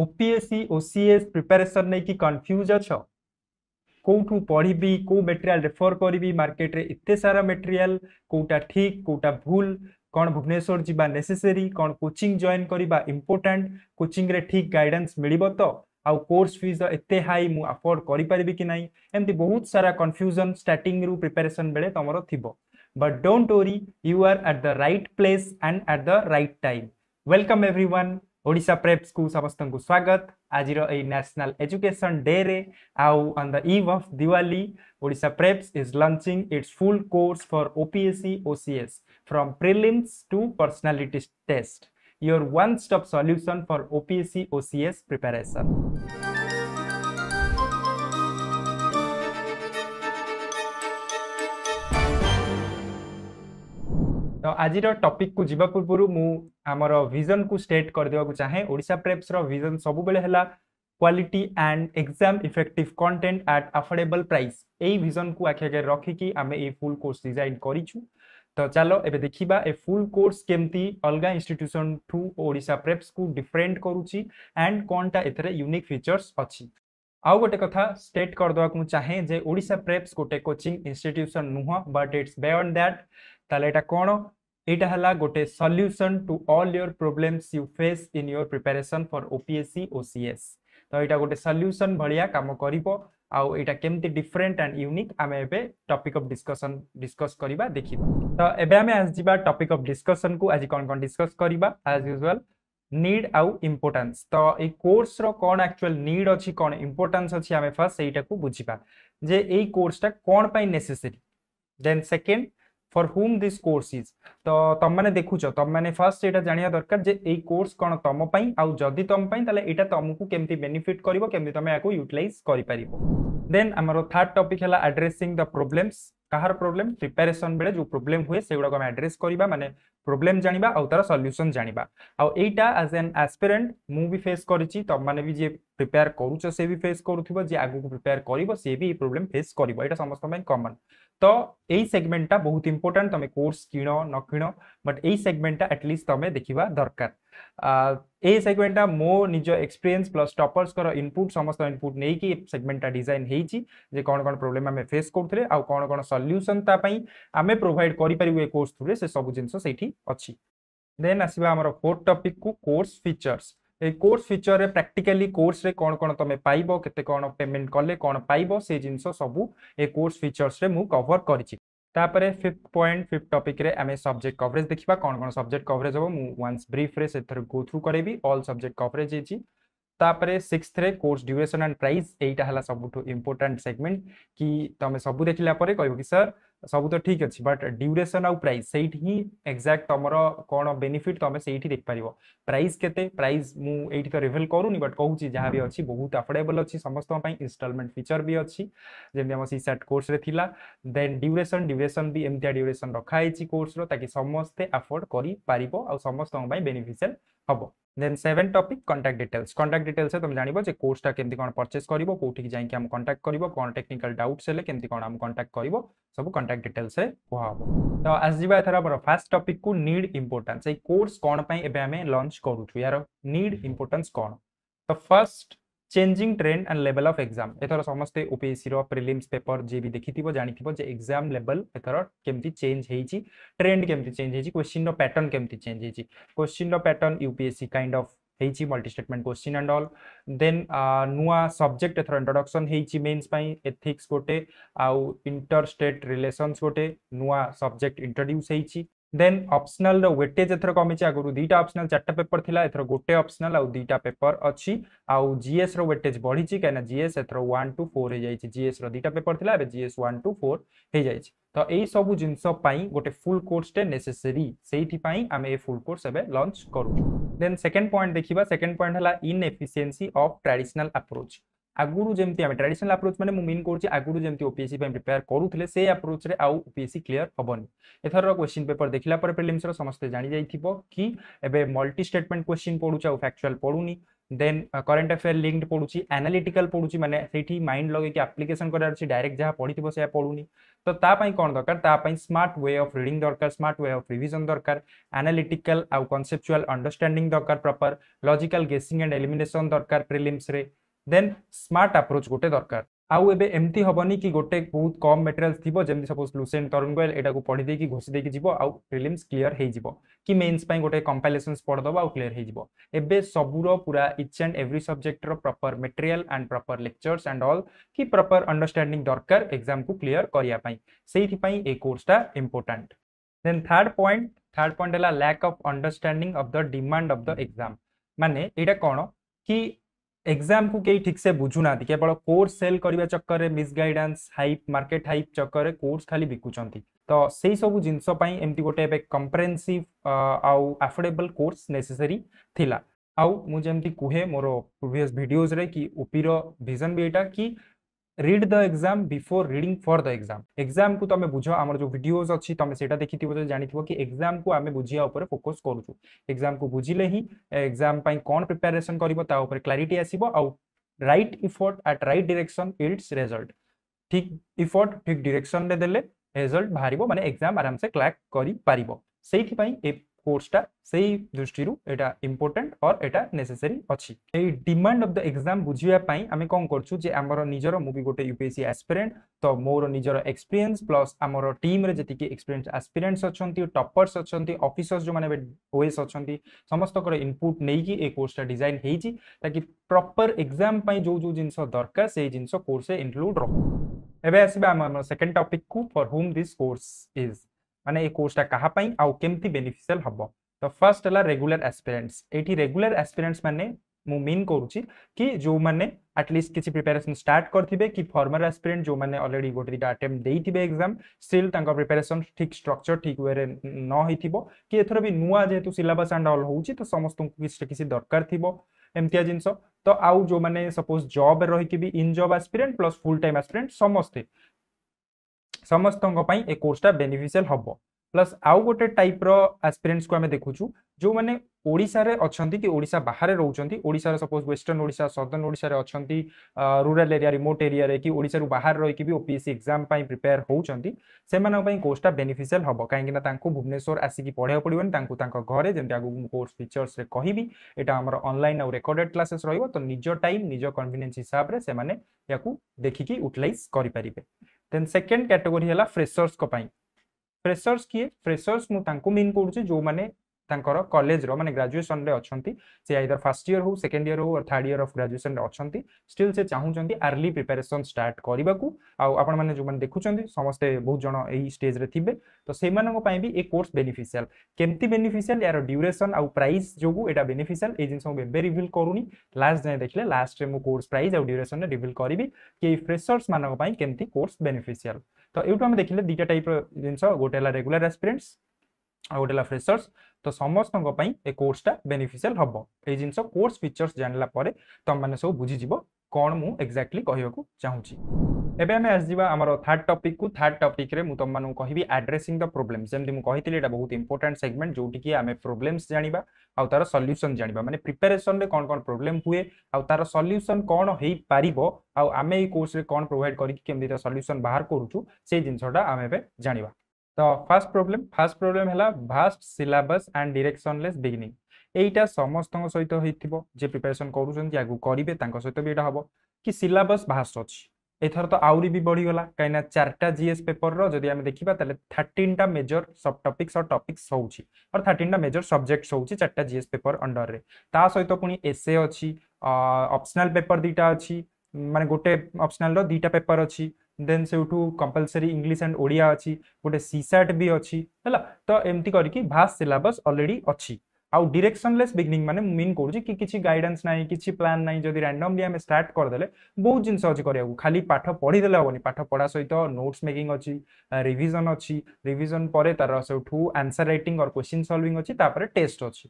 OPSC OCS preparation नहीं कि confuse अच्छा कोठू पढ़ी को मटेरियल रेफर करी मार्केट रे इत्ते सारा मटेरियल कोटा ठीक कोटा भूल कौन भुवनेश्वर जीवा नेसेसरी कौन कोचिंग जॉइन करिबा इंपोर्टेंट कोचिंग रे ठीक गाइडेंस मिलिबो तो आउ कोर्स फीस एते हाई मु अफोर्ड करि परबी कि नाही एमती बहुत सारा कंफ्यूजन स्टार्टिंग रु प्रिपरेशन बेले तमरो थिबो but don't worry you are at the right place and at the right time welcome everyone Odisha preps को समस्तन को स्वागत आज ए नेशनल एजुकेशन डे रे आउ on the eve of Diwali Odisha preps is launching its full course for OPSC OCS from prelims to personality test your one stop solution for OPSC OCS preparation तो आज topic को जीवा पूर्व मु हमर विजन को स्टेट कर देवा को चाहे ओडिशा प्रेप्स रो विजन सब बेले हला quality and exam effective content at affordable price एई विजन को आखे आगे रखी कि हमें ए फुल कोर्स डिजाइन करिछु तो चलो एबे देखिबा ए फुल कोर्स केमती अलगा इंस्टीट्यूशन थ्रू ओडिशा प्रेप्स को डिफरेंट करूची एंड कोनटा एथरे यूनिक फीचर्स अछि आउ गोटे कथा स्टेट कर दवा को चाहे जे ओडिशा प्रेप्स गोटे कोचिंग इंस्टीट्यूशन नुह बट इट्स बियॉन्ड दैट ताले एटा कोन एटा हला गोटे solution to all your problems you face in your preparation for OPSC OCS तो एटा गोटे सॉल्यूशन भलिया काम करिवो आउ एटा केमती डिफरेंट एंड यूनिक आमे एबे टॉपिक ऑफ डिस्कशन डिस्कस करिबा देखिबा तो एबे आमे आज जिबा टॉपिक ऑफ डिस्कशन को आज कोन कोन डिस्कस करिबा एज यूजुअल नीड आउ इंपोर्टेंस तो ए कोर्स रो कोन एक्चुअल नीड अछि कोन इंपोर्टेंस अछि आमे फर्स्ट सेटा को बुझिबा जे ए कोर्स ता कोन पय necessary then second for whom this course is तो तम माने देखुछो तम माने फर्स्ट एटा जानिया दरकार जे ए कोर्स कोन तम पय आउ जदी तम पय तले एटा तमकु केमती बेनिफिट करिवो केमती तमे याको यूटिलाइज करि परिवो देन हमरो थर्ड टॉपिक हला एड्रेसिंग द प्रॉब्लम्स कहार प्रॉब्लम प्रिपरेशन बेले जो प्रॉब्लम हुए सेगुडा को हम एड्रेस करिबा माने प्रॉब्लम जानिबा आ तार solution जानिबा uh Etah as an aspirant मु भी फेस करिची त माने भी जे प्रिपेयर करूछो से भी फेस करूथिबो जे आगु को प्रिपेयर करिवो से भी प्रॉब्लम फेस करिवो एटा समस्त में कॉमन तो एई सेगमेंटटा बहुत इंपोर्टेंट तमे कोर्स किनो न किनो बट एई सेगमेंटटा एटलीस्ट तमे देखिबा दरकार एई सेगमेंटटा मो निजो एक्सपीरियंस प्लस टॉपर्स कर इनपुट समस्त इनपुट नै कि सेगमेंटटा डिजाइन हेइची जे कोन कोन प्रॉब्लम हमें फेस करथले आ कोन कोन सॉल्यूशन ता पई हमें प्रोवाइड करि परिबे कोर्स थ्रू से सब जिंसो सेठी अछि देन आसीबा हमर फोर्थ टॉपिक को कोर्स फीचर्स ए कोर्स फीचर रे प्रैक्टिकली कोर्स रे कोन कोन तमे पाइबो केते कोन पेमेंट करले कोन पाइबो से जिंसो सबु ए कोर्स फीचर्स रे मु कवर करिछि तापरे फिफ्थ पॉइंट फिफ्थ टॉपिक रे हमें सब्जेक्ट कवरेज देखिबा कोन कोन सब्जेक्ट कवरेज हो मु वंस ब्रीफ रे से थर गो थ्रू करेबी ऑल सब्जेक्ट कवरेज हेछि तापरे 6th रे कोर्स ड्यूरेशन एंड प्राइस एटा हला सबुठो इंपोर्टेंट सेगमेंट कि तमे सबु देखिला परे कहबो कि सर सबु तो ठीक अछि बट ड्यूरेशन आउ प्राइस सेठ ही एग्जैक्ट तमरो कोन बेनिफिट तमे सेठी देख परिवो प्राइस केते प्राइस मु एठी तो रिवील करूनी बट कहूची जहां भी अछि बहुत अफोर्डेबल अछि समस्त पई इंस्टॉलमेंट फीचर भी अछि जेम हम सीसेट कोर्स रे थिला देन ड्यूरेशन ड्यूरेशन भी एमतिया ड्यूरेशन रखा हेछि कोर्स रो ताकि समस्त अफोर्ड करि परिवो आ समस्त पई बेनिफिशियल हबो देन 7 टॉपिक कांटेक्ट डिटेल्स से तुम जानिबो जे कोर्स ता केमति कोन परचेस करिवो कोठी कि जाई कि हम कांटेक्ट करिवो कोन टेक्निकल डाउट्स हेले केमति कोन हम कांटेक्ट करिवो सब कांटेक्ट डिटेल्स से कोहाबो तो आज जिबा एथरा हमर फर्स्ट टॉपिक को नीड इंपोर्टेंस ए कोर्स कोन पई एबे हम लॉन्च करूछु यार नीड इंपोर्टेंस कोन तो first changing trend and level of exam एथरा समस्त ओपीएससी रो प्रीलिम्स पेपर जे भी देखिथिबो जानिथिबो जे एग्जाम लेवल एथरा केमति चेंज हेइची ट्रेंड केमति चेंज हेइची क्वेश्चन रो पैटर्न केमति चेंज हेइची क्वेश्चन रो पैटर्न यूपीएससी काइंड ऑफ हेइची multi statement question and all then नुवा सब्जेक्ट एथरा इंट्रोडक्शन हेइची मेंस पई एथिक्स गोटे आउ इंटर स्टेट रिलेशंस गोटे नुवा सब्जेक्ट इंट्रोड्यूस हेइची देन ऑप्शनल रो वेटेज एथरो कमीची आगुरु दीटा ऑप्शनल चारटा पेपर थिला एथरो गोटे ऑप्शनल आ दीटा पेपर अछि आ जीएस रो वेटेज बढ़ीची केना जीएस एथरो 1 टू 4 हे जाईची जीएस रो दीटा पेपर थिला एबे जीएस 1 टू 4 हे जाईची तो एई सब जिंसो पई गोटे फुल कोर्स ते नेसेसरी सेठी पई आमे ए फुल कोर्स एबे लॉन्च करू देन सेकंड पॉइंट देखिबा सेकंड पॉइंट हला इनएफिशिएंसी ऑफ ट्रेडिशनल अप्रोच आगुरु जेमती आमे ट्रेडिशनल अप्रोच माने मु मीन करछि आगुरु जेमती ओपीएससी पे प्रिपेयर करूथले से अप्रोच रे आउ ओपीएससी क्लियर हबन एथर रो क्वेश्चन पेपर देखिला पर प्रीलिम्स रो समस्त जानि जाइथिबो कि एबे मल्टी स्टेटमेंट क्वेश्चन पढुचा फैक्चुअल पढुनी देन करंट अफेयर लिंक्ड पढ़ुची एनालिटिकल पढ़ुची माने सेठी माइंड लगे कि एप्लीकेशन कर डायरेक्ट जहाँ पढ़िथिबो से पढ़ुनी तो तापाई कोन दरकार तापाई स्मार्ट वे ऑफ रीडिंग दरकार स्मार्ट वे ऑफ रिविजन दरकार एनालिटिकल आउ कॉन्सेप्चुअल अंडरस्टैंडिंग दरकार proper logical guessing and elimination दरकार प्रीलिम्स रे देन स्मार्ट अप्रोच गोटे दरकार आउ एबे एमती हबनी कि गोटे बहुत कम मटेरियल थिबो जेमि सपोज लुसेंट तरुण गोयल एटा को पढ़ी देकी घोसी देकी जिवो आउ प्रीलिम्स क्लियर हे जिवो कि मेंस पई गोटे कंपाइलेशंस पढ़ दबा आउ क्लियर हे जिवो एबे सबुरो पूरा इच एंड एवरी सब्जेक्ट रो proper material and proper lectures and all कि प्रॉपर अंडरस्टैंडिंग दरकार एग्जाम को क्लियर करिया पई सेहि पई ए कोर्सटा इंपोर्टेंट देन थर्ड पॉइंट हला lack of understanding of the demand of the exam माने एटा कोन कि एग्जाम को कई ठीक से बुझुना केवल कोर्स सेल करने चक्कर में मिसगाइडेंस हाइप मार्केट हाइप चक्कर में कोर्स खाली बिकुचंती तो सही सब जिनसो पई एमती गोटे कंप्रेहेंसिव आउ अफोर्डेबल कोर्स नेसेसरी थिला आउ मु जेमती कुहे मोर प्रीवियस वीडियोस रे कि ओपी रो विजन भी एटा कि read the exam before reading for the exam exam को तुम बुझ आम जो वीडियोस अच्छी तुम से देखिए जानिथो कि एग्जाम को आम बुझिया ऊपर फोकस करूँ एग्जाम को बुझिले ही एग्जाम पाई कौन प्रिपेरेसन करिवो ता ऊपर क्लैरिटी आसीबो आउ right effort at right direction yields result ठीक इफोर्ट ठीक डायरेक्शन रे देले रिजल्ट बाहरिबो माने एग्जाम आराम से क्लैक करि पारिबो सेहि पई ए कोर्सटा सेही दृष्टि एटा इंपोर्टेंट और एटा नेसेसरी अच्छी डिमांड ऑफ द एग्जाम बुझिया पई आमे कोन करछु जे हमरो निजर मु भी गोटे यूपीएससी एस्पिरेंट तो मोर निजर एक्सपीरियंस प्लस हमरो टीम रे जति कि एक्सपीरियंस एस्पिरेंट्स अछंती टॉपर्स अछंती ऑफिसर्स जो माने ओएस अछंती समस्त कर इनपुट नै कि ए कोर्सटा डिजाइन हेई छि ताकि प्रॉपर एग्जाम पई जो जो जिंस दरकार सेही जिंस कोर्स रे इंक्लूड रह एबे आसीबा हमर सेकंड टॉपिक को for whom this course is माने ए कोर्सटा कहा पई आउ केमती बेनिफिशियल हबो तो फर्स्ट हला रेगुलर एस्पिरेंट्स एठी रेगुलर एस्पिरेंट्स माने मु मीन करूची कि जो माने एटलीस्ट किसी प्रिपरेशन स्टार्ट करथिबे कि फॉर्मर एस्पिरेंट जो माने ऑलरेडी गोटे दिटा अटेम्प्ट देइथिबे एग्जाम स्टिल तांका प्रिपरेशन ठीक स्ट्रक्चर ठीक वे रे न होइथिबो कि एथरो भी नुवा जेतु सिलेबस एंड ऑल होउची तो समस्त को किसी किसी दरकार थिबो एमतिया जिंसो तो आउ जो माने सपोज जॉब रहि कि भी in job aspirant plus full time aspirant समस्तों पाई ए कोर्सटा बेनिफिशियल हबो प्लस आउ गोटे टाइप रो एस्पिरेंट्स को आमे देखुछु जो माने ओडिसा रे अछंती कि ओडिसा बाहर रहउछंती ओडिसा रे suppose western Odisha southern Odisha रे अछंती रूरल एरिया रिमोट एरिया रे कि ओडिसा रु बाहर रहि कि भी ओपीएससी एग्जाम पाई प्रिपेयर होउछंती सेमानन पाई कोर्सटा बेनिफिशियल हबो काहेकि ना तांको भुवनेश्वर आसी कि पढिया पडिबन तांको तांको घरे जेंति आगु कोर्स फीचर्स रे कहिबी एटा हमर ऑनलाइन और रिकॉर्डेड क्लासेस रहइबो तो निजो टाइम निजो कन्वीनियंस हिसाब रे से माने याकू देखि कि यूटिलाइज करि परिबे देन सेकंड कैटेगरी हला फ्रेशर्स को पाई फ्रेशर्स किए फ्रेशर्स मु तांको मीन करूची जो माने तांकर कॉलेज रो माने ग्रेजुएशन रे अछंती से आइदर फर्स्ट ईयर हो सेकंड ईयर हो और थर्ड ईयर ऑफ ग्रेजुएशन रे अछंती स्टिल से चाहू चंती अर्ली प्रिपरेशन स्टार्ट करिबा को आ आपण माने जो माने देखु चंती समस्त बहुत जण एही स्टेज रे थिबे तो से मानन पाई भी ए कोर्स बेनिफिशियल केमती बेनिफिशियल यार ड्यूरेशन आ प्राइस जोगु एटा बेनिफिशियल ए जिन सब बे रिवील करूनी लास्ट जाय देखले लास्ट रे मु कोर्स प्राइस आ ड्यूरेशन रे रिवील करिबी कि फ्रेशर्स मानन पाई केमती कोर्स बेनिफिशियल तो एटू हम देखिले दीटा टाइप रो जिंस गोटेला रेगुलर एस्पिरेंट्स आ गोटेला फ्रेशर्स तो समस्तों को पाई ए कोर्सटा बेनिफिशियल हबो ए जिंस कोर्स फीचर्स जानला पारे तुम माने सब बुझी जिवो कोन मु एग्जैक्टली कहियो को चाहूची एबे हमें आज जिवा हमरो थर्ड टॉपिक रे मु तुम मानु कहिबी एड्रेसिंग द प्रॉब्लम्स जेमति मु कहितली एटा बहुत इंपोर्टेंट सेगमेंट जोटी कि हमें प्रॉब्लम्स जानिबा आ तार सॉल्यूशन जानिबा माने प्रिपरेशन रे कोन कोन प्रॉब्लम हुए आ तार सॉल्यूशन कोन हे पारिबो आ हमें ए कोर्स रे कोन प्रोवाइड करी केमति सॉल्यूशन बाहर करूचू से जिंसटा हमें एबे जानिबा तो फर्स्ट प्रॉब्लम हला vast syllabus and directionless beginning एटा समस्त सहित होइथिबो जे प्रिपरेशन करूछन जे आगु करिवे तांको सहित भी एटा हबो कि सिलेबस वास्ट अछि एथर तो आउरी भी बढ़ी गला काइना 4टा जीएस पेपर रो जदि हम देखिबा तले 13टा मेजर सब टॉपिक्स और टॉपिक्स होउछि और 13टा मेजर सब्जेक्ट्स होउछि 4टा जीएस पेपर अंडर रे ता सहित पुनी एसे अछि ऑप्शनल पेपर दीटा अछि माने गोटे ऑप्शनल रो दीटा पेपर अछि देन से उठू कंपलसरी इंग्लिश एंड ओडिया अच्छी गोटे सीसैट भी अच्छी है तो एमती करके भास्ट सिलेबस ऑलरेडी अच्छी आउ डायरेक्शनलेस बिगिनिंग माने मीन करूची कि किसी गाइडेंस ना किसी प्लान ना जब रैंडमली आम स्टार्ट करदे बहुत जिनस अच्छी करिया खाली पाठ पढ़ीदे हेनी पाठ पढ़ा सहित नोट्स मेकिंग अच्छी रिविजन पर तार सेठू आंसर रईटिंग और क्वेश्चन सल्विंग अच्छी टेस्ट अच्छी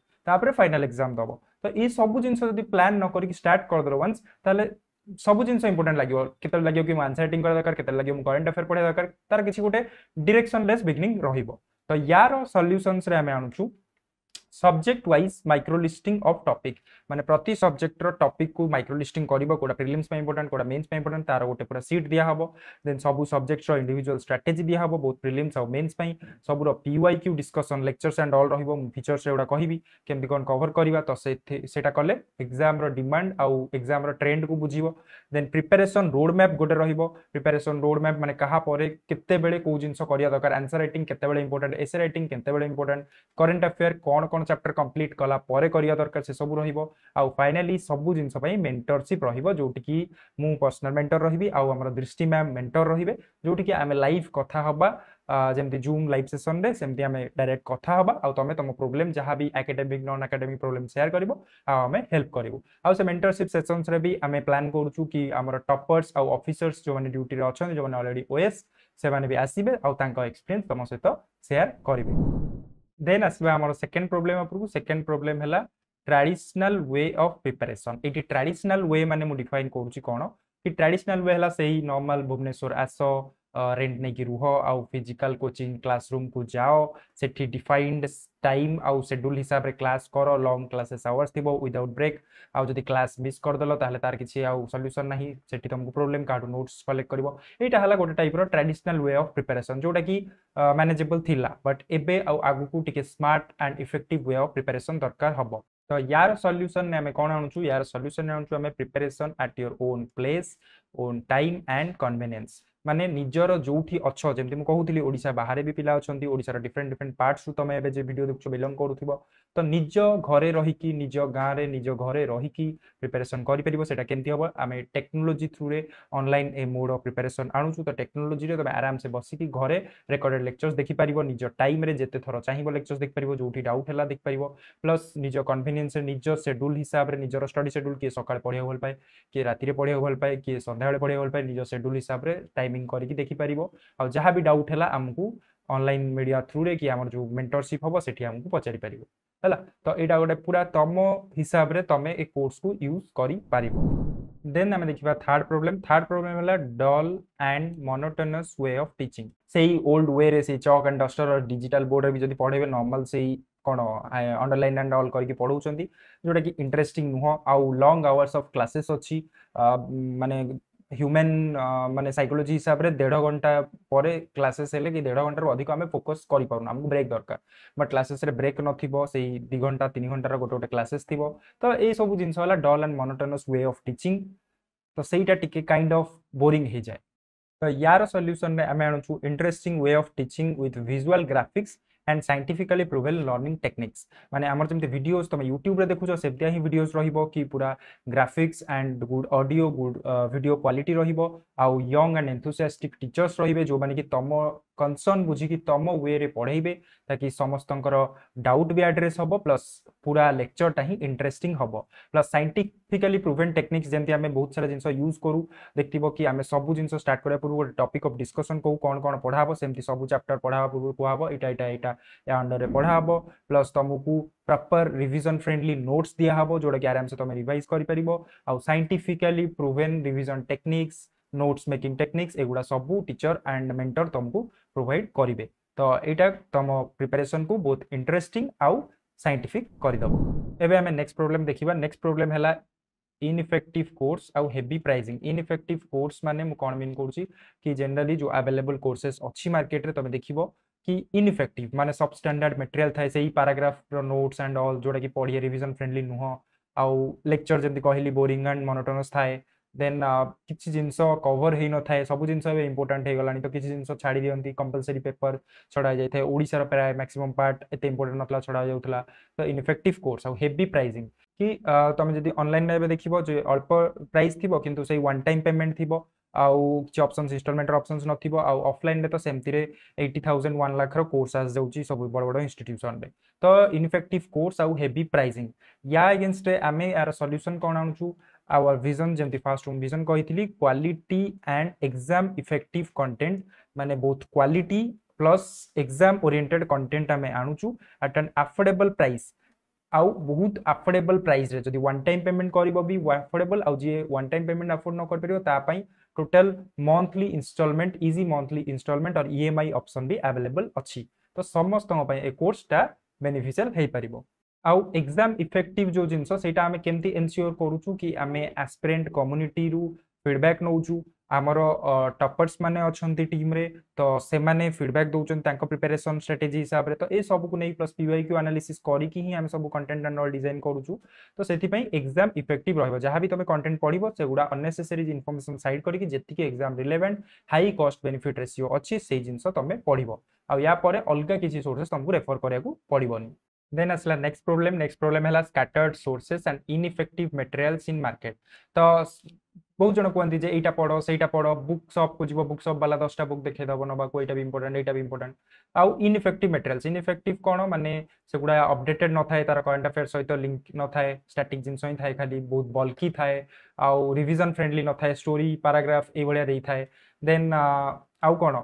फाइनाल एग्जाम दब तो ये सब जिनस प्लान न करके स्टार्ट करदे वन्स ताले सब जिनस इंपोर्टेंट लगे केतल लगे कि आंसर राइटिंग कर दरकार केतल लगे करंट अफेयर पढ़े दरकार तार किसी गोटे डायरेक्शनलेस बिगिनिंग रहिबो तो यार सॉल्यूशंस रे हम आनुछु subject wise micro listing of topic माने प्रति subject रो topic को micro listing करिबो कोडा prelims में important कोडा mains में important तारा गोटे पूरा sheet दिया हबो then सबु subject रो individual strategy दिया हबो both prelims और mains पई सबु रो PYQ discussion lectures and all रहिबो features रे उडा कहिबी केम बिकन कवर करिबा तो सेटा करले exam रो demand आउ exam रो trend को बुझिबो then preparation road map गोटे रहिबो preparation road map माने कहा परे केते बेले को जिंस करिया दरकार answer writing केते बेले important essay writing केते बेले important current affair कोन कोन चैप्टर कंप्लीट कला परे करिया दरकार से सब रहिबो आ फाइनली सब जिंस पई मेंटरशिप रहिबो जोटी की मु पर्सनल मेंटर रहिबी आ हमर दृष्टि मैम मेंटर रहिबे जोटी की आमे लाइव कथा हबा जेमती जूम लाइव सेशन रे सेमती आमे डायरेक्ट कथा हबा आ तमे तम प्रॉब्लम जहा भी academic non academic problem share करबो आ आमे हेल्प करबो आ से मेंटरशिप सेशंस रे भी आमे प्लान करूछु की हमर टॉपर्स आ ऑफिसर्स जो माने ड्यूटी रे अछन जो माने ऑलरेडी ओएस से माने भी आसीबे आ तांका एक्सपीरियंस तम सहित शेयर करबे देन आसीबा हमर सेकंड प्रॉब्लम अपरु सेकंड प्रॉब्लम हला ट्रेडिशनल वे ऑफ प्रिपरेशन एटी ट्रेडिशनल वे माने मु डिफाइन करूछु कोन की ट्रेडिशनल वे हला सेही नॉर्मल भुवनेश्वर आसो रेंट ने की रुह आउ फिजिकल कोचिंग क्लासरूम को जाओ सेठी डिफाइंड टाइम आउ शेड्यूल हिसाब रे क्लास करो लॉन्ग क्लासेस आवर्स थिबो विदाउट ब्रेक आउ जदी क्लास मिस कर दलो ताले तार किछि आउ सॉल्यूशन नाही सेठी तुमको प्रॉब्लम कार्ड नोट्स कलेक्ट करबो एटा हला गोटे टाइप रो ट्रेडिशनल वे ऑफ प्रिपरेशन जोटा की मैनेजेबल थिला बट एबे आउ आगु को टिके smart and effective way of preparation दरकार हबो तो यार सॉल्यूशन ने हमें कोन आनुछु यार सॉल्यूशन ने आनुछु हमें preparation at your own place own time and convenience माने निजरो जोठी अच्छो जेमते मु कहूथिली ओडिसा बाहरे भी पिला अछंती ओडिसा रो डिफरेंट डिफरेंट पार्ट्स सु तमे एबे जे वीडियो देखछु बिलोंग करूथिबो तो निज घरे रही की निज गां रे निज घरे रही की प्रिपरेशन करि परिबो सेटा केमथि हबो आमे टेक्नोलॉजी थ्रू रे ऑनलाइन ए मोड ऑफ प्रिपरेशन आनुछु तो टेक्नोलॉजी रे तमे आराम से बसी की घरे रिकॉर्डेड लेक्चर्स देखि परिबो निज टाइम रे जेते थरो चाहिबो लेक्चर्स देखि परिबो जोठी डाउट हला देखि परिबो प्लस निज कन्वीनियंस रे निज शेड्यूल हिसाब रे निजरो स्टडी शेड्यूल के सकाळ पढिया होल पाए के राती रे पढिया होल पाए के संध्या बेले पढिया होल पाए निज शेड्यूल हिसाब रे टाइमिंग करी देखि परिबो आ जहां भी डाउट हला हमकु ऑनलाइन मीडिया थ्रू रे कि हमर जो मेंटरशिप होबो सेठी हमकु पचारि परिबो हला तो एटा गोटे पूरा तम हिसाब रे तमे ए कोर्स को यूज करी परिबो देन हम देखिबा थर्ड प्रॉब्लम हला dull and monotonous way of teaching सेही ओल्ड वे रे सेही चॉक एंड डस्टर और डिजिटल बोर्ड रे भी जदी पढेबे नॉर्मल सेही कोन अंडरलाइन एंड ऑल करके पढौ चंती जोटा कि इंटरेस्टिंग नुह आ लॉन्ग आवर्स ऑफ क्लासेस अछि माने ह्यूमन माने साइकोलॉजी हिसाब रे 1.5 घंटा परे क्लासेस हेले कि 1.5 घंटा रो अधिक हमें फोकस करि पाउन हमको ब्रेक दरकार बट क्लासेस रे ब्रेक न थिबो सेही 2 घंटा 3 घंटा रो गोटे क्लासेस थिबो तो ए सब जिंस वाला dull and monotonous way of teaching तो सेहीटा टिके काइंड ऑफ बोरिंग हे जाय तो यार सॉल्यूशन रे हम आनुछु interesting way of teaching with visual graphics and scientifically proven learning techniques माने हमर जेमते वीडियोस तमे YouTube रे देखुछो सेतिया ही वीडियोस रहिबो कि पूरा graphics and good audio good video quality रहिबो आ यंग एंड एंथुसियास्टिक टीचर्स रहिबे जो माने कि तमो कंसर्न बुझी कि तमो वे रे पढाइबे ताकि समस्तनकर डाउट भी एड्रेस हबो प्लस पूरा लेक्चर ता ही इंटरेस्टिंग हबो प्लस साइंटिफिकली प्रूवन टेक्निक्स जेमते हमें बहुत सारा जिंस यूज करू देखतिबो कि हमें सब जिंस स्टार्ट करे पूर्व टॉपिक ऑफ डिस्कशन को कोन कोन पढाबो सेमती सब चैप्टर पढाबो पूर्व कोहाबो एटा एटा एटा या अंडर रे पढाबो प्लस तमकु प्रॉपर रिवीजन फ्रेंडली नोट्स दिया हबो जोडा कि आराम से तमे रिवाइज करि परिबो आ scientifically proven revision techniques notes making techniques एगुडा सबु टीचर एंड मेंटर तुमको प्रोवाइड करिवे तो एटा तुम प्रिपरेशन को बहुत इंटरेस्टिंग आउ साइंटिफिक करि दबो एबे हमें नेक्स्ट प्रॉब्लम देखिबा नेक्स्ट प्रॉब्लम हला इनइफेक्टिव कोर्स आउ हेवी प्राइसिंग इनइफेक्टिव कोर्स माने मु कोन मीन करूची कि जनरली जो अवेलेबल कोर्सेस अछि मार्केट रे तुम देखिबो कि इनइफेक्टिव माने सब स्टैंडर्ड मटेरियल थाय सेही पैराग्राफ रो नोट्स एंड ऑल जोडा कि पढिए रिवीजन फ्रेंडली नुह आउ लेक्चर जेंति कहली बोरिंग एंड मोनोटोनस थाय देन किछि जिंस कवर हे न थाए सब जिंस बे इंपोर्टेंट हे गलानी तो किछि जिंस छाडी दियंती कंपलसरी पेपर छडा जाय थाए ओडिसा रो प्राय मैक्सिमम पार्ट एते इंपोर्टेंट नथला छडा जाउथला तो इनइफेक्टिव कोर्स आ हेवी प्राइसिंग कि तमे जदी ऑनलाइन नै बे देखिबो जे अल्प प्राइस थिबो किंतु सेही वन टाइम पेमेंट थिबो आ कि ऑप्शंस इंस्टॉलमेंट ऑप्शंस न थिबो आ ऑफलाइन रे तो सेमती रे 80000 1 लाख रो कोर्स आ जाउची सब बड़ बड़ इंस्टिट्यूशन रे तो इनइफेक्टिव कोर्स आ हेवी प्राइसिंग या अगेंस्ट रे आमे आर सॉल्यूशन कोन आनुछु आवर विजन जेमती फास्ट रूम विजन कहितली quality and exam effective content माने both quality plus exam oriented content हमें आनुचु एट एन अफोर्डेबल प्राइस आउ बहुत अफोर्डेबल प्राइस रे जदी वन टाइम पेमेंट करिबो भी अफोर्डेबल आउ जे वन टाइम पेमेंट अफोर्ड न कर परिबो ता पई total monthly installment easy monthly installment और ईएमआई ऑप्शन भी अवेलेबल अछि तो समस्त कोर्स ता बेनिफिशियल हे परिबो आउ एग्जाम इफेक्टिव जो जिनसो सेटा हमें केमती एनश्योर करूछु कि हमें एस्पिरेंट कम्युनिटी रु फीडबैक नउछु आमरो टॉपर्स माने अछंती टीम रे तो से माने फीडबैक दोचन तांको प्रिपरेशन स्ट्रेटजी हिसाब रे तो ए सब को नै प्लस पीवाईक्यू एनालिसिस करी कि ही हम सब कंटेंट एंड ऑल डिजाइन करूछु तो सेति पई एग्जाम इफेक्टिव रहबो जहां भी तमे कंटेंट पढिबो सेगुडा अननेसेसरी इन्फॉर्मेशन साइड करी कि जेति के exam relevant high cost benefit ratio अछि सेई जिंसो तमे पढिबो आ या पारे अलगा किछि सोर्सेस तमको रेफर करे को पढिबोनी देन असला नेक्स्ट प्रॉब्लम हला scattered sources and ineffective materials in market तो बहुत जन कहते जे एटा पढ़ो सेटा पढ़ो बुक शॉप को जीव बुक शॉप वाला 10 टा बुक देखे दबो नबा को एटा भी इंपोर्टेंट आउ इनइफेक्टिव मटेरियल्स इनइफेक्टिव कोन माने सेगुडा अपडेटेड न थाए तार करंट अफेयर सहित लिंक न थाए स्टैटिक जिंस ही थाए खाली बहुत बल्की थाए आउ रिवीजन फ्रेंडली न थाए स्टोरी पैराग्राफ ए बडिया देई थाए देन आउ कोन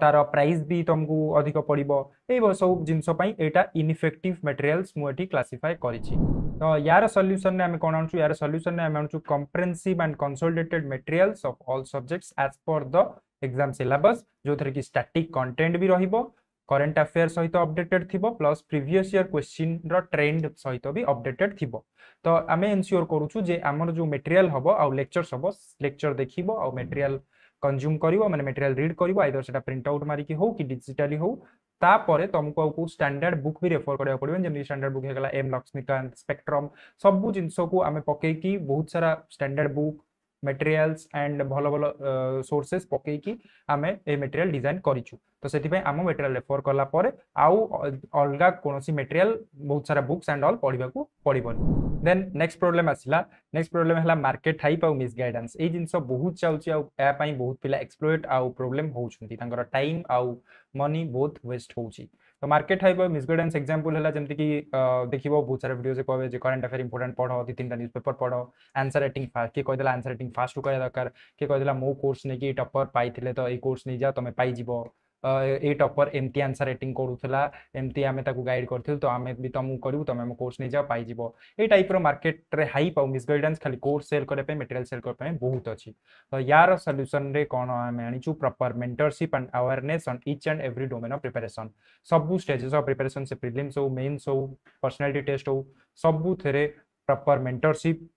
तार प्राइस भी तुमको अधिक पड़िबो एबो सब जिंसो पई एटा इनइफेक्टिव मटेरियल्स मु एठी क्लासिफाई करिछि तो यार सॉल्यूशन ने हम कोन आनछु यार सॉल्यूशन ने हम आनछु comprehensive and consolidated materials of all subjects as per the exam syllabus जोथर की स्टैटिक कंटेंट भी रहिबो करंट अफेयर सहित अपडेटेड थिबो प्लस प्रीवियस ईयर क्वेश्चन रो ट्रेंड सहित भी अपडेटेड थिबो तो आमे एंश्योर करूछु जे हमर जो मटेरियल हबो आ लेक्चर्स हबो लेक्चर देखिबो आ मटेरियल कंज्यूम करिवो माने मटेरियल रीड करिवो आइदर सेटा प्रिंट आउट मारी कि हो कि डिजिटली हो ता परे तुमको को स्टैंडर्ड बुक भी रेफर करया पड़िबो जेमि स्टैंडर्ड बुक हेगला एम लक्ष्मीकांत स्पेक्ट्रम सब जिंसो को आमे पके कि बहुत सारा स्टैंडर्ड बुक मटेरियल्स एंड भलो भलो सोर्सेस पके कि आमे ए मटेरियल डिजाइन करिछु तो सेति पय आमे मटेरियल रेफर करला परे आउ अलगा कोनोसी मटेरियल बहुत सारा बुक्स एंड ऑल पढिबा को पढिबोनी देन नेक्स्ट प्रॉब्लम हला मार्केट हाइप आउ मिस गाइडेंस ए जिंसो बहुत चाउची आउ ए पई बहुत पिला एक्सप्लोइट आउ प्रॉब्लम होउछंती तांकर टाइम आउ मनी बोथ वेस्ट होउची तो मार्केट हाइप आउ मिस गाइडेंस एग्जांपल हला जेमति कि देखिबो बहुत सारा वीडियो जे कहबे जे करंट अफेयर इंपोर्टेंट पढो दो तीन टा न्यूज़ पेपर पढो आंसर राइटिंग फास्ट के कहदला आंसर राइटिंग फास्ट को दरकार के कहदला मो कोर्स ने कि टॉपर पाइथिले तो ए कोर्स नै जा तमे पाइ जिवो ए टॉपर एमती आंसर रेटिंग करूथला एमती आमे ताकू गाइड करथिल तो आमे भी तमु करू तमे हम कोर्स नै जा पाइ जिवो ए टाइप रो मार्केट रे हाइप आउ मिस गाइडेंस खाली कोर्स सेल करे पे मटेरियल सेल करे पे बहुत अछि तो यार सॉल्यूशन रे कोन आमे आनिचू proper mentorship and awareness on each and every domain of preparation सब स्टेजेस ऑफ प्रिपरेशन से प्रीलिम्स हो मेंस हो पर्सनालिटी टेस्ट हो सब थेरे proper mentorship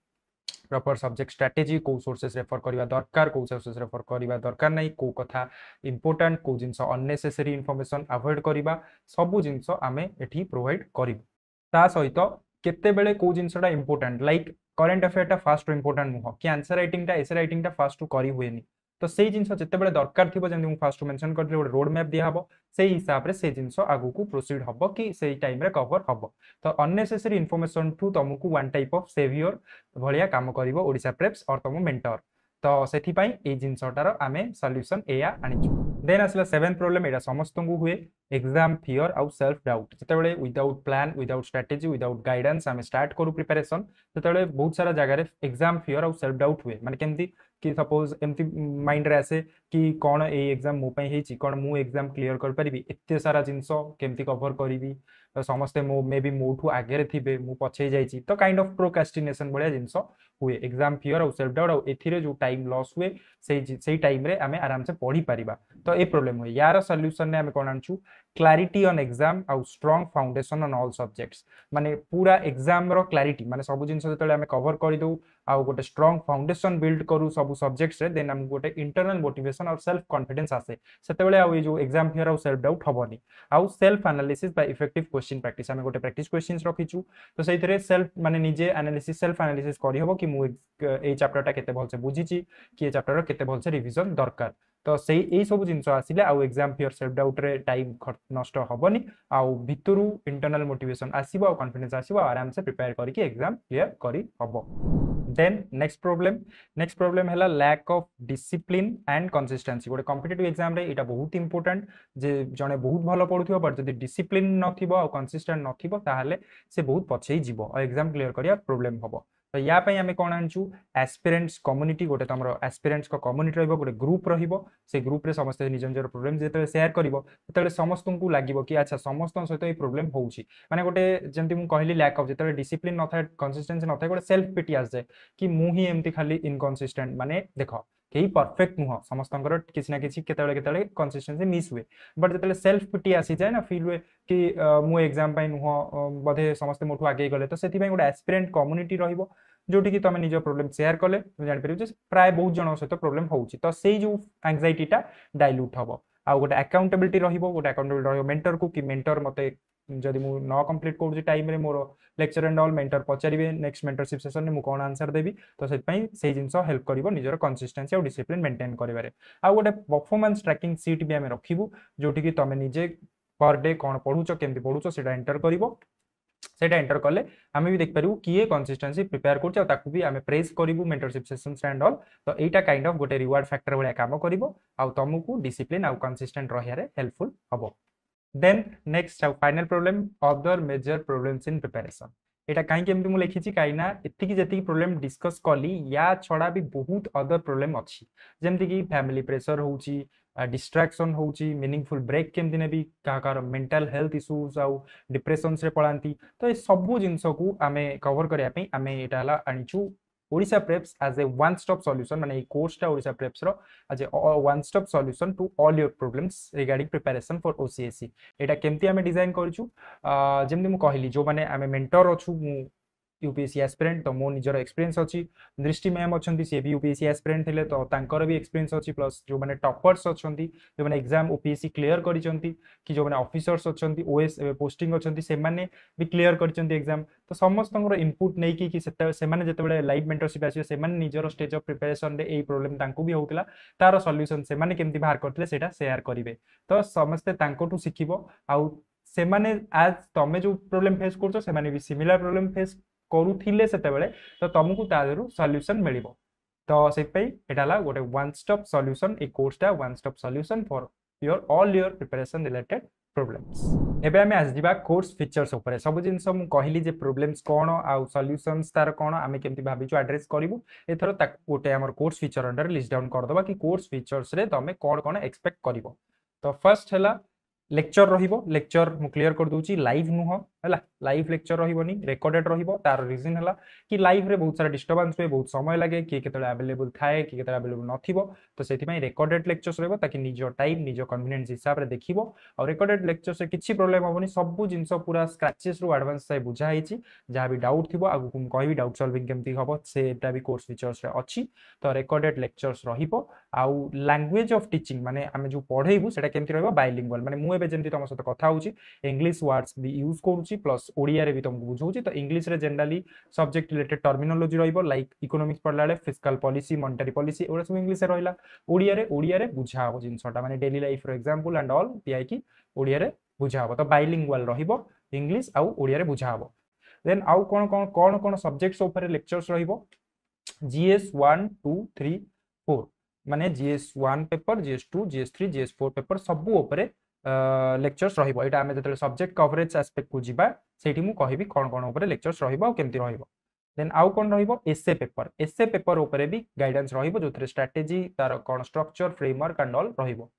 proper subject strategy को सोर्सेस रेफर करबा दरकार को सोर्सेस रेफर करबा दरकार नै को कथा इंपोर्टेंट को जिंस अननेसेसरी इंफॉर्मेशन अवॉइड करबा सब जिंस आमे एठी प्रोवाइड करिब ता सहित केते बेले को जिंसडा इंपोर्टेंट लाइक करंट अफेयरटा फास्ट टू इंपोर्टेंट मुह कि आंसर राइटिंगटा एसे राइटिंगटा फास्ट टू करि हुएनी तो सेई जिंस जेते बेले दरकार थिबो जें मु फास्ट टू मेंशन करले रोड मैप दिया हबो सेई हिसाब रे सेई जिंस आगु को प्रोसीड हबो कि सेई टाइम रे कवर हबो तो अननेसेसरी इंफॉर्मेशन टू तुमको वन टाइप ऑफ सेवियर भलिया काम करिवो ओडिसा प्रेप्स और तुम मेंटर तो सेथि पई ए जिंसटार आमे सॉल्यूशन एया आनिछु देन असला 7th प्रॉब्लम एटा समस्त को हुए एग्जाम फियर आउ सेल्फ डाउट जते बेले without plan without strategy without guidance आमे स्टार्ट करू प्रिपरेशन जते बेले बहुत सारा जागा रे एग्जाम फियर आउ सेल्फ डाउट हुए माने केमती कि सपोज एमती माइंड रे आसे कि कोन ए एग्जाम मो पई हेची कोन मु एग्जाम क्लियर कर परबी एते सारा जिंसो केमती कवर करबी समस्त मो मे बी मोठू आगे रे थिबे मु पछे जाईची तो काइंड ऑफ प्रोक्रास्टिनेशन बडिया जिंसो हुए एग्जाम फियर आउ सेल्फ डाउट आउ एथिरे जो टाइम लॉस हुए सेई टाइम रे आमे आराम से पढी परिबा तो ए प्रॉब्लम होय यार सॉल्यूशन ने आमे कोन आनछु क्लैरिटी ऑन एग्जाम आउ strong foundation on all subjects माने पूरा एग्जाम रो क्लैरिटी माने सब जिंस जतले आमे कवर करि दो आउ गोटे स्ट्रांग फाउंडेशन बिल्ड करू सब सब्जेक्ट्स रे देन हम गोटे इंटरनल मोटिवेशन और सेल्फ कॉन्फिडेंस आसे सेते बेले आउ ए जो एग्जाम फियर आउ सेल्फ डाउट हबोनी आउ self analysis by effective question practice आमे गोटे प्रैक्टिस क्वेश्चंस रखिचू तो सही तरह सेल्फ माने निजे एनालिसिस सेल्फ एनालिसिस करि हबो कि मु ए चैप्टर टा केते भलसे बुझिची कि ए चैप्टर रो केते भलसे रिवीजन दरकार तो सेही ए सब जिंस आसिले आउ एग्जाम फियर सेल्फ डाउट रे टाइम नष्ट हबोनी आउ भितरु इंटरनल मोटिवेशन आसीबो आउ कॉन्फिडेंस आसीबो आराम से प्रिपेयर करी कि एग्जाम क्लियर करी हबो देन नेक्स्ट प्रॉब्लम हला lack of discipline and consistency गोटे कॉम्पिटिटिव एग्जाम रे एटा बहुत इंपोर्टेंट जे जने बहुत भलो पढुथिबो बट जदी डिसिप्लिन नथिबो आउ कंसिस्टेंट नथिबो ताहाले से बहुत पछेई जिवो आ एग्जाम क्लियर करिया प्रॉब्लम हबो तो या पई हमें कोन आनछु एस्पिरेंट्स कम्युनिटी गोटे तमरो एस्पिरेंट्स को कम्युनिटी रहबो गोटे ग्रुप रहबो से ग्रुप रे समस्त निज निज प्रॉब्लम जेते शेयर करबो तेते समस्त को लागिबो कि अच्छा समस्त सहित ए प्रॉब्लम होउची माने गोटे जेंति मु कहली लैक ऑफ जेते डिसिप्लिन न था कंसिस्टेंसी न था गोटे सेल्फ पिटी आसे कि मु ही एम्ति खाली इनकंसिस्टेंट माने देखो केही परफेक्ट नुह समस्तंकर किसी ना किसी केते कंसिस्टेंसी मिस हुए बट जते सेल्फ पिटी आसी जाय ना फील हुए कि मु एग्जाम पय नुह बधे समस्त मोठो आगे गले तो सेति पय गोड एस्पिरेंट कम्युनिटी रहइबो जोटी कि तमे निज प्रॉब्लम शेयर कले जानि परिबो जे प्राय बहुत जन सहित प्रॉब्लम होउची तो सेई जो एंजाइटीटा डाइल्यूट हबो आ गोड अकाउंटेबिलिटी रहइबो गोड अकाउंटेबिलिटी रहइबो मेंटर को कि मेंटर मते जदि मु न कंप्लीट कर टाइम रे मोर लेक्चर एंड ऑल मेंटर पचारिबे नेक्स्ट मेंटरशिप सेशन रे मु कोन आंसर देबी तो सेट पई सेही जिंसो हेल्प करिवो निजर कंसिस्टेंसी और डिसिप्लिन मेंटेन करिवारे आ गोटे परफॉर्मेंस ट्रैकिंग सीट भी हमें रखिबु जोटी कि तमे निजे पर डे कोन पढुचो केमथि पढुचो सेटा एंटर करिवो सेटा एंटर करले हमें भी देख परबु किए कंसिस्टेंसी प्रिपेयर करछ आ ताकू भी हमें प्रेज करिवु मेंटरशिप सेशनस एंड ऑल तो एटा काइंड ऑफ गोटे रिवार्ड फैक्टर बले काम करिवो आ तमकू डिसिप्लिन आ कंसिस्टेंट रहियारे हेल्पफुल हबो। Then next have final problem other major problems in preparation एटा काई केमथि मु लिखिछि काई ना एतिकी जेतिकी प्रॉब्लम डिस्कस कली या छडा भी बहुत अदर प्रॉब्लम अछि जेमथि कि फैमिली प्रेशर होउछि डिस्ट्रैक्शन होउछि मीनिंगफुल ब्रेक केमथि ने भी काकार मेंटल हेल्थ इश्यूज आउ डिप्रेशनस रे पळांती तो ए सब जिंस को आमे कवर करिया पई आमे एटा हला आनिछु Odisha Preps as a one stop solution माने ई कोर्स टा ओडिशा प्रेप्स रो as a one stop solution to all your problems regarding preparation for OCSC एटा केमती हमें डिजाइन करछु जेमनी मु कहली जो माने हमें मेंटर अछु मु यूपीएससी एस्पिरेंट तो मो निजरो एक्सपीरियंस अछि दृष्टि मैम अछंती से भी यूपीएससी एस्पिरेंट थिले तो तांकर भी एक्सपीरियंस अछि प्लस जो माने टॉपर्स अछंती जो माने एग्जाम ओपीएससी क्लियर करिसंती कि जो माने ऑफिसर्स अछंती ओएस पोस्टिंग अछंती से माने भी क्लियर करिसंती एग्जाम तो समस्तंकर इनपुट नै कि से माने जते बडे लाइव मेंटरशिप आसी से माने निजरो स्टेज ऑफ प्रिपरेशन रे एई प्रॉब्लम तांकू भी होउतला तारो सॉल्यूशन से माने केमती बाहर करथले सेटा शेयर करिवे तो समस्ते तांको टू सिखिबो आउ से माने आज तमे जो प्रॉब्लम फेस करछो से माने भी सिमिलर प्रॉब्लम फेस करूथिले सेते बेले तो तुमको तादरू सॉल्यूशन मिलिबो तो से पई एटाला गोटे वन स्टॉप सॉल्यूशन ए कोर्सटा one stop solution for your all your preparation related problems. एबे हमें आज दिबा कोर्स फीचर्स ऊपर सब जिंस हम कहली जे प्रॉब्लम्स कोन आउ सॉल्यूशंस तार कोन हमें केमती भाबी जो एड्रेस करिवु एथरो ताक गोटे हमर course feature under list down कर दबा कि कोर्स फीचर्स रे तमे कोन कोन एक्सपेक्ट करिवो तो फर्स्ट हला लेक्चर रहिबो लेक्चर मु क्लियर कर दोची लाइव नुह हला लाइव लेक्चर रहिबोनी रिकॉर्डेड रहिबो तार रीजन हला कि लाइव रे बहुत सारा डिस्टर्बेंस होय बहुत समय लागे कि केतले अवेलेबल थाए कि केतले अवेलेबल नथिबो तो सेथि पई रिकॉर्डेड लेक्चर्स रहिबो ताकि निजो टाइम निजो कन्वीनियंस हिसाब रे देखिबो और रिकॉर्डेड लेक्चर से किछि प्रॉब्लम होबोनी सब जिंसो पूरा स्क्रैचेस रु एडवांस से बुझाई छि जहा भी डाउट थिबो आगु हम कहबी डाउट सॉल्विंग केमथि होबो सेटा भी कोर्स फीचर्स रे अछि तो रिकॉर्डेड लेक्चर्स रहिबो आउ लैंग्वेज ऑफ टीचिंग माने हमें जो पढैबो सेटा केमथि रहिबो बाइलिंगुअल माने मु एबे जेमथि तम सते कथा होउछि इंग्लिश वर्ड्स भी यूज करूछि प्लस ओडिया रे भी तुमको बुझौछि तो इंग्लिश रे जनरली सब्जेक्ट रिलेटेड टर्मिनोलॉजी रहइबो लाइक इकोनॉमिक्स पढला रे फिस्कल पॉलिसी मॉनेटरी पॉलिसी ओरा सब इंग्लिश रे रहला ओडिया रे बुझाबो जिंसटा माने डेली लाइफ रो एग्जांपल एंड ऑल पीआई की ओडिया रे बुझाबो तो बाइलिंगुअल रहइबो इंग्लिश आउ ओडिया रे बुझाबो देन आउ कोन कोन कोन कोन सब्जेक्ट्स ऊपर लेक्चर्स रहइबो जीएस 1 2 3 4 माने GS 1 paper GS 2 GS 3 GS 4 paper सब ऊपर लेक्चर्स रहिबो एटा हमें जतले सब्जेक्ट कवरेज एस्पेक्ट को जिबा सेठी मु कहिबी कोन कोन ऊपर लेक्चर्स रहिबो और केमती रहिबो देन आउ कोन रहिबो एसे पेपर ऊपर भी गाइडेंस रहिबो जोथरे स्ट्रेटजी तार कोन स्ट्रक्चर फ्रेमवर्क एंड ऑल रहिबो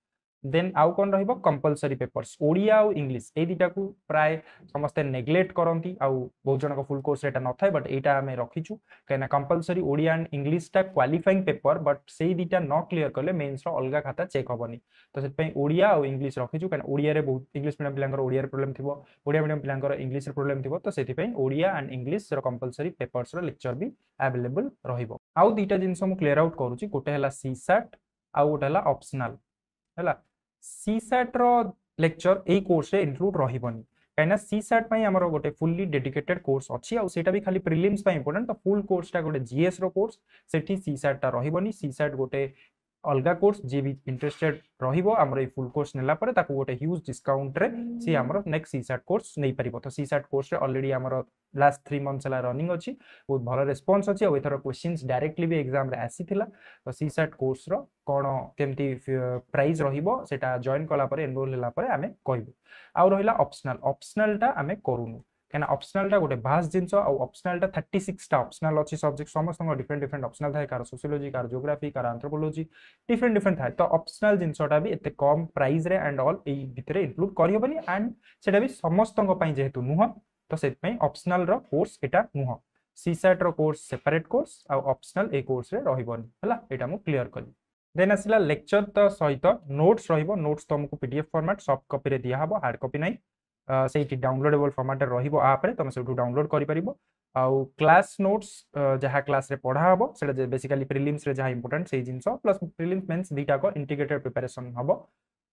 देन आउ कोन रहिबो कंपलसरी पेपर्स ओडिया और इंग्लिश ए दिटा को प्राय समस्त नेग्लेक्ट करंती आ बहुत जन को फुल कोर्स एटा न थाय बट एटा हमें रखिछु केना कंपलसरी ओडिया एंड इंग्लिश टा क्वालिफाइंग पेपर बट से दिटा न क्लियर करले मेंस रो अलगा खाता चेक होबनी तो से पई ओडिया और इंग्लिश रखिछु केना ओडिया रे बहुत इंग्लिश मीडियम पिलांगर ओडिया रे प्रॉब्लम थिबो ओडिया मीडियम पिलांगर इंग्लिश रे प्रॉब्लम थिबो तो सेति पई ओडिया एंड इंग्लिश रो कंपलसरी पेपर्स रो लेक्चर भी अवेलेबल रहिबो आ दिटा जिंस हम क्लियर आउट करूची गोटे हला सीसैट आ गोटे हला ऑप्शनल हला सीसैट रो लेक्चर ए कोर्स रे इंक्लूड रहिबोनी काइना सीसैट पई हमरो गोटे फुल्ली डेडिकेटेड कोर्स अछि आ सेटा भी खाली प्रीलिम्स पई इंपोर्टेंट तो फुल कोर्स टा गोटे जीएस रो कोर्स सेठी सीसैट टा रहिबोनी सीसैट गोटे अलगा कोर्स जे भी इंटरेस्टेड रहिबो हमरो ए फुल कोर्स नेला परे ताको गोटे ह्यूज डिस्काउंट रे से हमरो नेक्स्ट सीसैट कोर्स नै परिबो तो सीसैट कोर्स रे ऑलरेडी हमरो लास्ट 3 मंथ्स ला रनिंग अछि बहुत भलो रिस्पांस अछि आ एथरो क्वेश्चंस डायरेक्टली भी एग्जाम रे आसी थिला तो सीसैट कोर्स रो कोन केमती प्राइस रहिबो सेटा जॉइन कला परे एनरोल लेला परे हमें कहबो आ रहिला ऑप्शनल ऑप्शनल टा हमें करूनु केना ऑप्शनल टा गोटे भास जिंसो आ ऑप्शनल टा 36 टा ऑप्शनल अछि सब्जेक्ट समस्त डिफरेंट डिफरेंट ऑप्शनल थाय कार सोशियोलॉजी कार ज्योग्राफी कार एंथ्रोपोलॉजी डिफरेंट डिफरेंट थाय तो ऑप्शनल जिंसो टा भी एते कम प्राइस रे एंड ऑल ए भितरे इंक्लूड करियोबनी एंड सेटा भी समस्त को पई जेहेतु नुह तो सेट पई ऑप्शनल रो कोर्स एटा नुह सीसैट रो कोर्स सेपरेट कोर्स आ ऑप्शनल ए कोर्स रे रहिबोनी हला एटा मु क्लियर करी देन आसला लेक्चर तो सहित नोट्स रहिबो नोट्स तुमको पीडीएफ फॉर्मेट सॉफ्ट कॉपी रे दिया हबो हार्ड कॉपी नाही सेही डाउनलोडेबल फॉर्मेट रे रहिबो आ पर तुम सेटु डाउनलोड करि परिबो आ क्लास नोट्स जहा क्लास रे पढा हबो सेटा बेसिकली प्रीलिम्स रे जहा इंपोर्टेंट सेही जिंसो प्लस प्रीलिम्स मेंस दिटा को इंटीग्रेटेड प्रिपरेशन हबो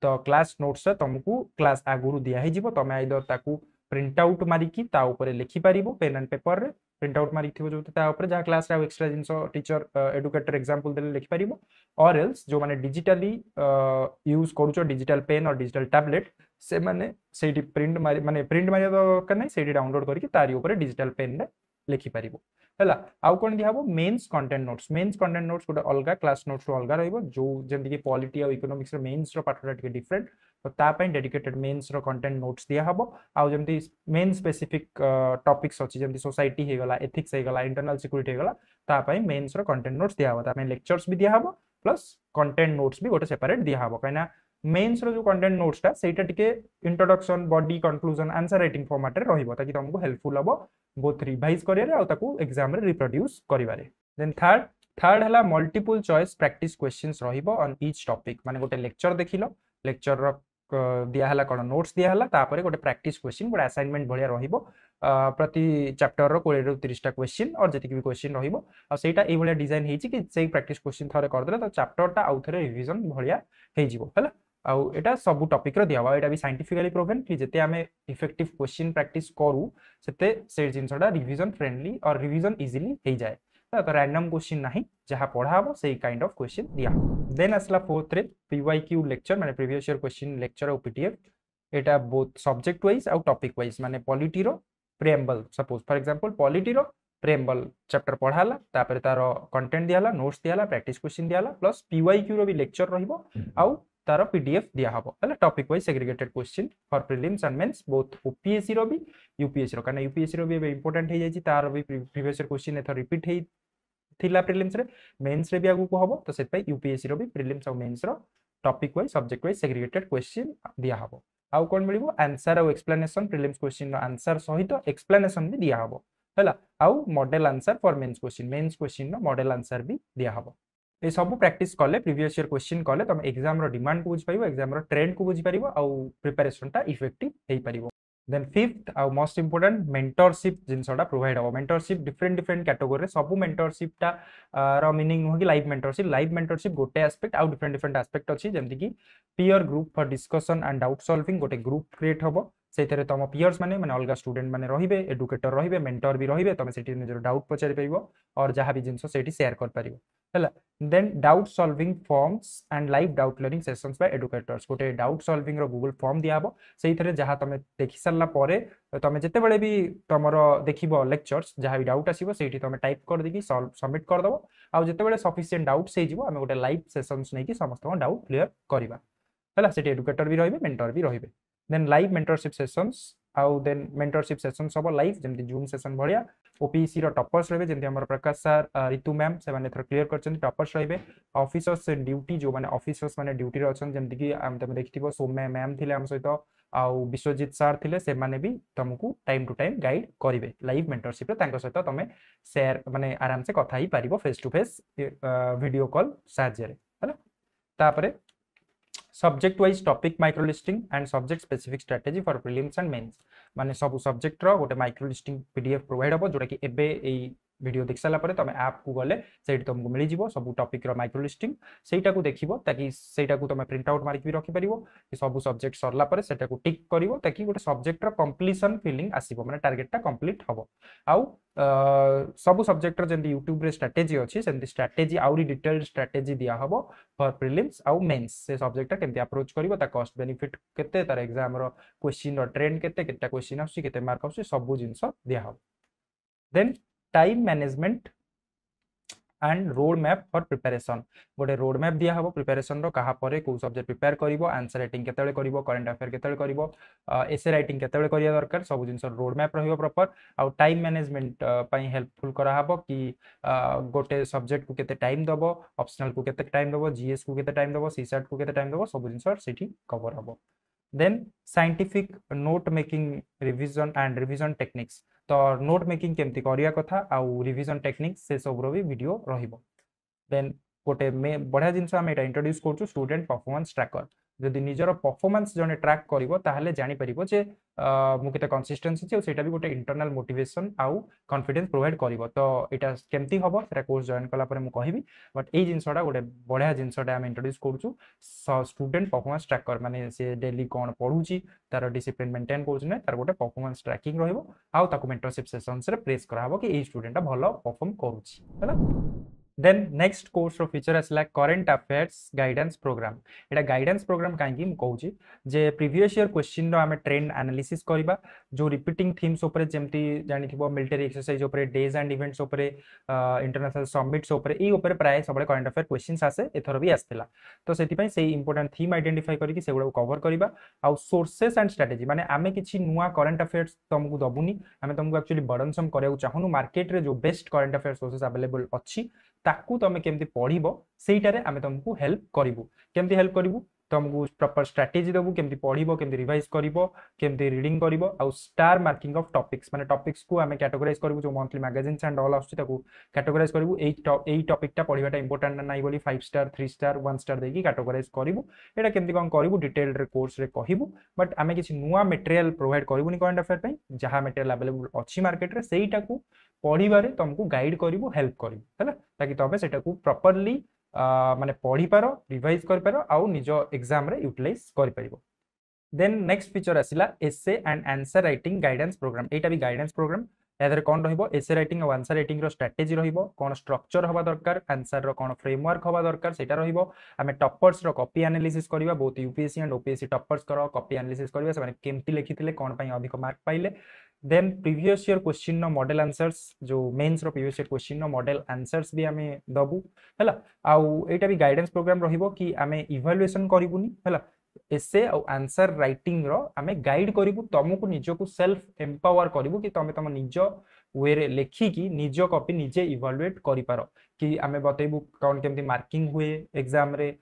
तो क्लास नोट्स रे तुमको क्लास आगुरु दिया हे जिवो तमे आइदर ताकू प्रिंट आउट मारी की ता ऊपर लिखि परिबो पेन एंड पेपर रे प्रिंट आउट मारी थिबो जो ता ऊपर जा क्लास रा एक्स्ट्रा जिंसो टीचर एजुकेटर एग्जांपल देले लिखि परिबो और एल्स जो माने डिजिटली यूज करूचो डिजिटल पेन और डिजिटल टैबलेट से माने सेडी प्रिंट मारी माने प्रिंट मारी दरकार नै सेडी डाउनलोड करके तारी ऊपर डिजिटल पेन रे लिखि परिबो हला आउ कोन दिहाबो मेंस कंटेंट नोट्स गोटा अलगा क्लास नोट्स रो अलगा रहइबो जो जेंति की पॉलिटी और इकोनॉमिक्स रो मेंस रो पाठटा टिके डिफरेंट तो ता पय डेडिकेटेड मेंस रो कंटेंट नोट्स दिया हबो आउ जेंति मेन स्पेसिफिक टॉपिक्स अछि जेंति सोसाइटी हे गला एथिक्स हे गला इंटरनल सिक्युरिटी हे गला ता पय मेंस रो कंटेंट नोट्स दिया हबो ता पय लेक्चर्स भी दिया हबो प्लस कंटेंट नोट्स भी गोटे सेपरेट दिया हबो कैना मेंस रो जो कंटेंट नोट्स ता सेटा टिके introduction body conclusion answer writing format रे रहिबो ताकि तुमको हेल्पफुल हबो बोथ रिवाइज करियारे आ ताकू एग्जाम रे रिप्रोड्यूस करिवारे देन थर्ड हला मल्टीपल चॉइस प्रैक्टिस क्वेश्चंस रहिबो ऑन ईच टॉपिक माने गोटे लेक्चर देखिलो लेक्चर रो दिया हला कोन नोट्स दिया हला तापर गोटे प्रैक्टिस क्वेश्चन गोटे असाइनमेंट भलिया रहिबो प्रति चैप्टर रो 20 रो 30 टा क्वेश्चन और जति भी क्वेश्चन रहिबो आ सेटा ए भलिया डिजाइन हेछि कि सेही प्रैक्टिस क्वेश्चन थरे करदले तो चैप्टर टा आउ थरे रिवीजन भलिया हेजिबो हला आउ एटा सब टॉपिक रो दियावा एटा भी साइंटिफिकली प्रूवन कि जते हमें इफेक्टिव क्वेश्चन प्रैक्टिस करू सेते से जिनसडा रिवीजन फ्रेंडली और रिवीजन इजीली हे जाय तो रैंडम क्वेश्चन नाही जहा पढाबो सेही काइंड ऑफ क्वेश्चन दिया देन असला फोर्थ रे पीवाईक्यू लेक्चर माने प्रीवियस ईयर क्वेश्चन लेक्चर और पीडीएफ एटा बोथ सब्जेक्ट वाइज और टॉपिक वाइज माने पॉलिटी रो preamble suppose for example polity रो प्रीएम्बल चैप्टर पढाला तापर तारो कंटेंट दियाला नोट्स दियाला प्रैक्टिस क्वेश्चन दियाला प्लस पीवाईक्यू रो भी लेक्चर रहिबो आउ तारा पीडीएफ दिया हबो हला topic wise segregated question for prelims and mains both OPSC रो भी यूपीएससी रो काना यूपीएससी रो भी इंपोर्टेंट हे जाय छी तार भी प्रीवियस ईयर क्वेश्चन एथर रिपीट हे थिला प्रीलिम्स रे मेंस रे भी आगु को हबो तो सेत पई यूपीएससी रो भी प्रीलिम्स और मेंस रो topic wise subject wise segregated question दिया हबो आउ कोन मिलिबो आंसर और एक्सप्लेनेशन प्रीलिम्स क्वेश्चन रो आंसर सहित एक्सप्लेनेशन भी दिया हबो हला आउ model answer for mains question रो मॉडल आंसर भी दिया हबो ए सब प्रैक्टिस कले प्रीवियस ईयर क्वेश्चन कले तुम एग्जाम रो डिमांड को बुझ पाइबो एग्जाम रो ट्रेंड को बुझ पारिबो आ प्रिपरेशन ता इफेक्टिव हे पारिबो देन फिफ्थ आ मोस्ट इंपोर्टेंट मेंटरशिप जिनसडा प्रोवाइड हो मेंटरशिप डिफरेंट डिफरेंट कैटेगरी रे सब मेंटरशिप ता रो मीनिंग हो कि लाइव मेंटरशिप गोटे एस्पेक्ट आ डिफरेंट एस्पेक्ट अछि जेमति कि peer group for discussion and doubt solving गोटे ग्रुप क्रिएट होबो सेतरे तुम पियर्स माने माने अलगा स्टूडेंट माने रहिबे एजुकेटर रहिबे मेंटर भी रहिबे तुम सेठी निजर डाउट पचारि पाइबो और जहां भी जिनसो सेठी शेयर कर पारिबो हला then doubt solving forms and live doubt learning sessions by educators गोटे डाउट सॉल्विंग रो गूगल फॉर्म दिया हबो सेही थरे जहां तुम देखि सल्ला पारे तुम जते बेले भी तमरो देखिबो लेक्चर्स जहां भी डाउट आसीबो सेठी तुम टाइप कर देकी सॉल्व सबमिट कर दबो आ जते बेले सफिशिएंट डाउट से जिवो हम गोटे लाइव सेशंस नै कि समस्त डाउट क्लियर करिबा हला सेठी एजुकेटर भी रहिबे मेंटर भी रहिबे देन लाइव मेंटरशिप सेशंस आउ देन मेंटरशिप सेशंस सब लाइव जेमति जूम सेशन भलिया ओपीसी रो टॉपर्स रहबे जेमति हमर प्रकाश सर रितु मैम से माने थर क्लियर करछन टॉपर्स रहबे ऑफिसर्स ड्यूटी जो माने ऑफिसर्स माने ड्यूटी रे अछन जेमति कि हम तमे देखथिबो सोम्या मैम थिले हम सहित आउ विश्वजीत सर थिले से माने भी तुमको टाइम टू टाइम गाइड करिवे लाइव मेंटरशिप रे तांको सहित तमे शेयर माने आराम से कथा ही पारिबो face to face video call सहाय्य रे हला तापरे subject wise topic micro listing and subject specific strategy for prelims and mains माने सब सब्जेक्ट रो गोटे माइक्रो लिस्टिंग पीडीएफ प्रोवाइड हो जोटा कि एबे एई वीडियो देख साला परे तमे ऐप को गले सेट तुमको मिलि जीवो सब टॉपिक रो माइक्रो लिस्टिंग सेटा को देखिबो ताकि सेटा को तमे प्रिंट आउट मार्क भी राखि परिबो कि सब सब्जेक्ट सरला परे सेटा को टिक करिवो ताकि गोटे सब्जेक्ट रो कंप्लीशन फीलिंग आसीबो माने टारगेट ता कंप्लीट हबो आउ सब सब्जेक्ट रो जेंती YouTube रे स्ट्रेटजी अछि सेंती स्ट्रेटजी आउरी डिटेल स्ट्रेटजी दिया हबो फॉर प्रीलिम्स आउ मेंस से सब्जेक्ट केंती अप्रोच करिवो ता कॉस्ट बेनिफिट केते तार एग्जाम रो क्वेश्चन रो ट्रेंड केते केटा क्वेश्चन आसी केते मार्क आसी सब जिंसो दिया हबो then time management and road map for preparation गोटे रोड मैप दिया हबो प्रिपरेशन रो कहा परे को सब्जेक्ट प्रिपेयर करिवो आंसर राइटिंग केतेले करिवो करंट अफेयर केतेले करिवो एसे राइटिंग केतेले करिया दरकार सब जिंस रोड मैप रहियो प्रॉपर आ टाइम मैनेजमेंट पई हेल्पफुल करा हबो कि गोटे सब्जेक्ट को केते टाइम दबो ऑप्शनल को केते टाइम दबो जीएस को केते टाइम दबो सीसैट को केते टाइम दबो सब जिंस सेठी कवर हबो then scientific note making revision and revision techniques तो नोट मेकिंग केमती करिया कथा आ रिवीजन टेक्निक्स से सब रो भी वीडियो रहिबो देन गोटे बढ़िया जिनस आम यहाँ इंट्रोड्यूस करूँ स्टूडेंट परफॉर्मेंस ट्रैकर। जदि निजर परफॉर्मेंस जने ट्रैक करिवो ताहले जानि परिवो जे मु केते कंसिस्टेंसी छै सेटा भी गोटे इंटरनल मोटिवेशन आउ कॉन्फिडेंस प्रोवाइड करिवो। तो एटा केमती हबो सेटा कोर्स जॉइन कला परे मु कहिबी, बट एई जिंसडा गोटे बढ़िया जिंसडा हम इंट्रोड्यूस करूछु स्टूडेंट परफॉर्मेंस ट्रैकर। माने से डेली कोन पढुची तार डिसिप्लिन मेंटेन करूछ ने तार गोटे परफॉर्मेंस ट्रैकिंग रहइबो आउ ताको मेंटरशिप सेशनस रे प्रेस कराबो कि एई स्टूडेंट भलो परफॉर्म करूची, हैना। देन नेक्स्ट कोर्स रो फ्यूचर असला करंट अफेयर्स गाइडेंस प्रोग्राम। एटा गाइडेंस प्रोग्राम काहेकि मु कहू छी जे प्रीवियस ईयर क्वेश्चन रो आमे ट्रेंड एनालिसिस करबा, जो रिपीटिंग थीम्स ऊपर जेमती जानिथिबो मिलिटरी एक्सरसाइज ऊपर, डेज एंड इवेंट्स ऊपर, इंटरनेशनल समिट्स ऊपर, ई ऊपर प्राय सबले करंट अफेयर क्वेश्चंस आसे, एथरो भी आस्थिला। तो सेति पई सेही इंपोर्टेंट थीम आइडेंटिफाई करकी सेगुडा कवर करबा आ सोर्सेस एंड स्ट्रेटजी। माने आमे किछि नुवा करंट अफेयर्स तुमकु दबुनी, आमे तुमकु एक्चुअली बर्डनसम करयौ चाहनु। मार्केट रे जो best current affair sources available अछि ताकू तुम केमती पढ़िबो सेइटारे आमे तुमको हेल्प करिवु। केमती हेल्प करिवु तुमको प्रॉपर स्ट्रेटेजी देबु, केमती पढ़िबो, केमती रिवाइज करिवो, केमती रीडिंग करिवो आ स्टार मार्किंग ऑफ टॉपिक्स। माने टॉपिक्स को आमे कैटेगराइज करिवु, जो मंथली मैगजीन्स एंड ऑल आउटस ताकू कैटेगराइज करिवु। एई टॉपिक ता पढ़िबाटा इंपोर्टेंट ना नाइ बोली 5 स्टार 3 स्टार 1 स्टार देकी कैटेगराइज करिवु। एटा केमती कोन करिवु डिटेल रे कोर्स रे कहिवु, बट आमे किछि नुवा मटेरियल प्रोवाइड करिवुनी करंट अफेयर पई। जहा मटेरियल अवेलेबल अछि मार्केट रे सेइटा को पढ़िबारे तुमको गाइड करिवु, हेल्प करिवु, हैना, ताकि तबे सेटा को प्रॉपर्ली माने पढ़ी पारो, रिवाइज कर पारो आउ निजो एग्जाम रे यूटिलाइज कर पारिबो। देन नेक्स्ट फीचर आसिला essay and answer writing guidance programme. एटा भी गाइडेंस प्रोग्राम। एदरे कोन रहिबो एसे राइटिंग और आंसर राइटिंग रो स्ट्रेटजी रहिबो, कोन स्ट्रक्चर होबा दरकार, आंसर रो कोन फ्रेमवर्क होबा दरकार सेटा रहिबो। आमे टॉपर्स रो कॉपी एनालिसिस करबा, बहुत यूपीएससी एंड ओपीएससी टॉपर्स करो कॉपी एनालिसिस करबा, से माने केमती लिखिथिले, कोन पई अधिक मार्क पाइले। देन प्रीवियस ईयर क्वेश्चन नो मॉडल आंसर्स, जो मेन्स रो प्रीवियस ईयर क्वेश्चन नो मॉडल आंसर्स भी आमे दबु, हैला। आउ एटा भी गाइडेंस प्रोग्राम रहिबो कि आमे इवैल्यूएशन करिबुनी, हैला। एसे आउ आंसर राइटिंग रो आमे गाइड करिबु, तमको निजो को सेल्फ एम्पावर करिबु कि तमे तम निजो वे रे लेखी कि निजो कॉपी निजे इवैल्यूएट करि पारो, कि आमे बतैबु कोन केमती मार्किंग हुए एग्जाम रे,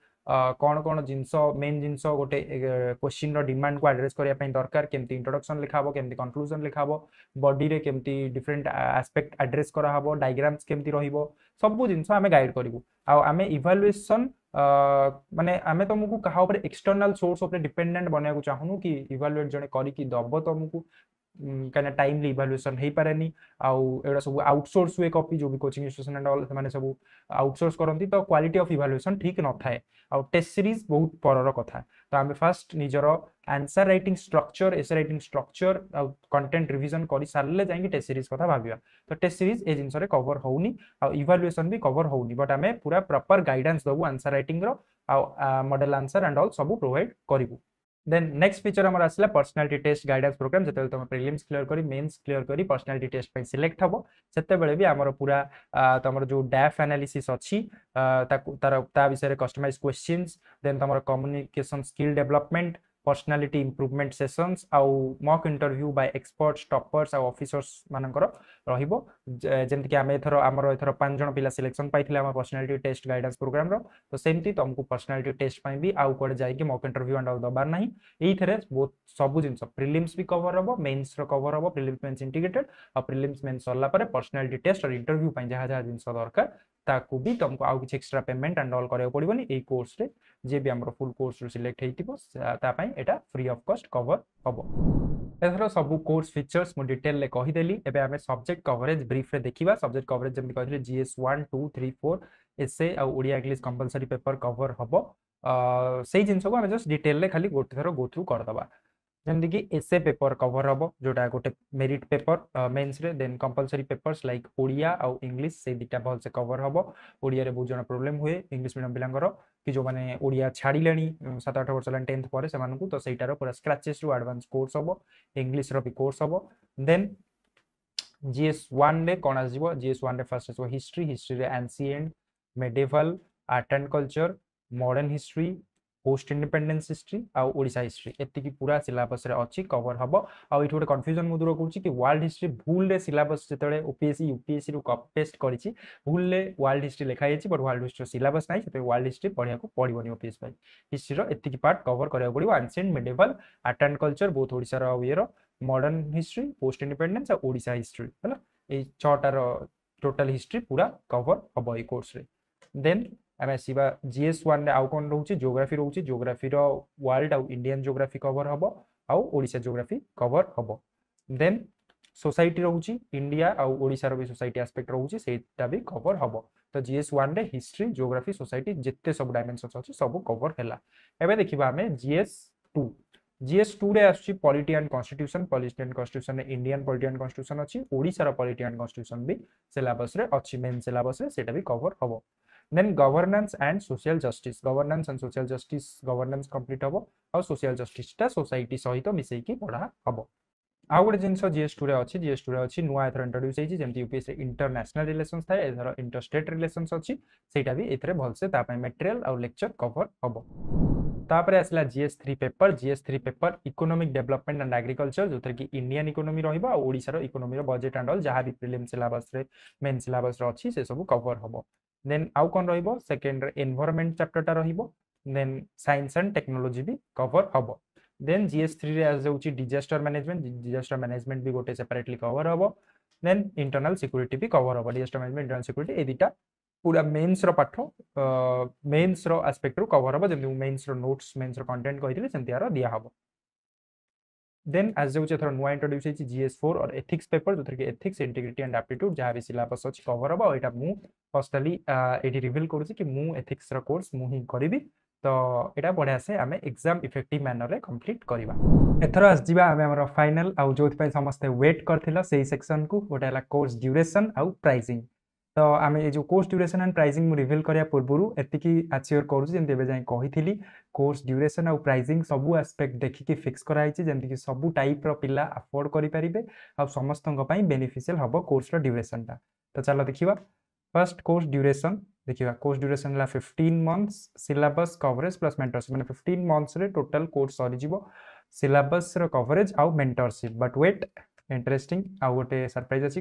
कौन कौन जिनस मेन जिनस गोटे क्वेश्चन रो डिमांड को एड्रेस करिया पई दरकार, केमती इंट्रोडक्शन लिखा हबो, केमती कंक्लूजन लिखा हबो, बॉडी रे केमती डिफरेंट एस्पेक्ट एड्रेस करा हबो, डायग्राम्स केमती रहिबो, सब जिनस आमे गाइड करिवु। आ आमे इवैल्यूएशन माने आमे तुमको कहा ऊपर एक्सटर्नल सोर्स ऊपर डिपेंडेंट बने को चाहनु कि इवैल्यूएट जने करी कि दबो तुमको, कने टाइमली इवैल्यूएशन हे पारेनी। आउ एडा सब आउटसोर्स हुए कॉपी, जो भी कोचिंग इंस्टीट्यूशन एंड ऑल माने सब आउटसोर्स करंती, तो क्वालिटी ऑफ इवैल्यूएशन ठीक न थाए। आउ टेस्ट सीरीज बहुत परर कथा। तो आमे फर्स्ट निजर answer writing structure, essay writing structure आउ कंटेंट रिवीजन करी सारले जाई कि टेस्ट सीरीज कथा भाबिया। तो टेस्ट सीरीज ए जिंस रे कवर होउनी आउ इवैल्यूएशन भी कवर होउनी, बट आमे पूरा प्रॉपर गाइडेंस दबु आंसर राइटिंग रो आउ मॉडल आंसर एंड ऑल सब प्रोवाइड करिवु। देन नेक्स्ट फीचर हमर आसला पर्सनालिटी टेस्ट गाइडेंस प्रोग्राम। जते तुम प्रीलिम्स क्लियर करी, मेंस क्लियर करी, पर्सनालिटी टेस्ट पे सिलेक्ट हबो सेते बेले भी हमर पूरा तमर जो डैफ एनालिसिस अछि ता विषय रे कस्टमाइज क्वेश्चंस। देन तमर communication skill development, personality improvement sessions आउ mock interview by experts, toppers आउ ऑफिसर्स मानकर रहिबो। जेंति कि आमे एथरो हमर एथरो 5 जण पिला सिलेक्शन पाइथिले हमर पर्सनालिटी टेस्ट गाइडेंस प्रोग्राम रो। तो सेमती तुमको पर्सनालिटी टेस्ट पई भी आउ कोड जाय कि मॉक इंटरव्यू एंड आउ दबार नाही। एई थरे बहुत सब जिंस प्रीलिम्स भी कवर हबो, मेंस रो कवर हबो, प्रीलिम्स मेंस इंटीग्रेटेड और प्रीलिम्स मेंस सरला परे पर्सनालिटी टेस्ट और इंटरव्यू पई जहा जहा जिंस दरकार ताकू भी तुमको आउ किछ एक्स्ट्रा पेमेंट एंड ऑल करे पड़बनी। एई कोर्स रे जे भी हमरो फुल कोर्स रो सिलेक्ट हेतिबो ता पई एटा फ्री ऑफ कॉस्ट कवर हबो। एथरो सब कोर्स फीचर्स मो डिटेल ले कहि देली। एबे हमें सब्जेक्ट कवरेज ब्रीफ रे देखिबा। सब्जेक्ट कवरेज जेमि कहिले जीएस 1 2 3 4 एसे आ Odia English compulsory paper cover हबो। सेही जिंस को हम जस्ट डिटेल ले खाली गोटे थरो गो थ्रू कर दबा। जेमि कि एसे पेपर कवर हबो जोटा गोटे मेरिट पेपर मेंस रे। Then compulsory papers like Odia और इंग्लिश से दिटा भल से कवर हबो। ओडिया रे बहुत जन प्रॉब्लम हुए इंग्लिश मीडियम बिलांगर कि जो माने ओडिया छाडी लेनी 7-8 वर्ष लाइन 10th पर से मानकू, तो सेटारो पूरा स्क्रैचेस रो एडवांस कोर्स हबो, इंग्लिश रो भी कोर्स हबो। देन जीएस 1 रे कोन आजिबो, जीएस 1 रे फर्स्ट आजिबो हिस्ट्री, हिस्ट्री रे ancient, medieval, art and culture, modern history, post independence history आउ ओडिसा हिस्ट्री। एति की पूरा सिलेबस रे अछि कवर हबो। आउ इठो कंफ्यूजन मु दूर करूची कि वर्ल्ड हिस्ट्री भूल रे सिलेबस जेतळे ओपीएससी यूपीएससी रो कॉपी पेस्ट करिची भूल रे वर्ल्ड हिस्ट्री लिखाई अछि, बट वर्ल्ड हिस्ट्री सिलेबस नाही, सेते वर्ल्ड हिस्ट्री पढिया को पडिबोनी। ओपीएससी पई हिस्ट्री रो एति की पार्ट कवर करिया पडिबो, ancient, medieval, art and culture both Odisha रो आउ येरो, मॉडर्न हिस्ट्री, पोस्ट इंडिपेंडेंस आउ ओडिसा हिस्ट्री, हैला। ए 6 टा रो टोटल हिस्ट्री पूरा कवर हबो ई कोर्स रे। Then आम आसीबा GS1 रे आउ कोन रहउची ज्योग्राफी रो वर्ल्ड आउ इंडियन ज्योग्राफी कवर हबो आउ ओडिसा ज्योग्राफी कवर हबो देन सोसाइटी रहउची इंडिया आउ ओडिसा रो भी सोसाइटी एस्पेक्ट रहउची सेटा भी कवर हबो तो GS1 रे हिस्ट्री ज्योग्राफी सोसाइटी जत्ते सब डायमेंशनस अछि सब कवर हैला एबे देखिबा आमे GS2 GS2 रे आछि पॉलिटी एंड कॉन्स्टिट्यूशन रे इंडियन पॉलिटी एंड कॉन्स्टिट्यूशन अछि ओडिसा रो पॉलिटी एंड कॉन्स्टिट्यूशन भी सिलेबस रे अछि मेन सिलेबस रे सेटा भी कवर हबो Then governance and social justice governance complete हबो और social justice टा society सहित मिसेई की पढ़ा हबो आ गोटे जिंस GS2 रे अछि नुवा एथर इंट्रोड्यूस हेछि जेमति यूपीएस रे इंटरनेशनल रिलेशंस थाए एथर इंटरस्टेट रिलेशंस अछि सेटा भी एथरे भलसे ता पय मटेरियल और लेक्चर कवर हबो तापर आसला GS3 paper economic development and agriculture जोथर की इंडियन इकोनॉमी रहबा और ओडिसा रो इकोनॉमी रो बजेट एंड ऑल जहा भी प्रीलिम सिलेबस रे मेन सिलेबस रे अछि से सब कवर हबो Then आउ कौन रहिबो सेकेंड एनवायरनमेंट चैप्टर टा रहिबो देन साइंस एंड टेक्नोलॉजी भी कवर हबो देन GS3 रे आज जाउची डिजास्टर मैनेजमेंट भी गोटे सेपरेटली कवर हबो देन इंटरनल सिक्युरिटी भी कवर हबो डिजास्टर मैनेजमेंट इंटरनल सिक्युरिटी ए दिटा पूरा मेंस रो पाठ मेंस रो एस्पेक्ट रो कवर हबो जेमु मेंस रो नोट्स मेंस रो कंटेंट कहितले सेंति आरो दिया हबो Then as the third one introduced GS4 or ethics paper, the three ethics, integrity and aptitude, Javi syllabus cover about it. Firstly, it reveal course, mu ethics course, muhi koribi. So it has a exam effective manner complete koriba. Ethra as jiba, member of final, our joth by some of the weight cortilla, say section cook, what a course duration, out pricing. तो आमे ए जो course duration and pricing मु reveal करिया पूर्वरु एतिकी आचियर करूज जें देबे जाय कहिथिली कोर्स ड्यूरेशन आ प्राइसिंग सब एस्पेक्ट देखि कि फिक्स कराइ छि जें कि सब टाइप रो पिला अफोर्ड करि परिबे आ समस्तक पई बेनिफिशियल हबो कोर्स रो ड्यूरेशन ता तो चलो देखिबा फर्स्ट कोर्स ड्यूरेशन देखिबा कोर्स ड्यूरेशन ला 15 months syllabus coverage plus mentorship माने 15 मंथ्स रे टोटल कोर्स सरी जिवो सिलेबस रो कवरेज आ मेंटरशिप बट वेट इंटरेस्टिंग आ गोटे सरप्राइज अछि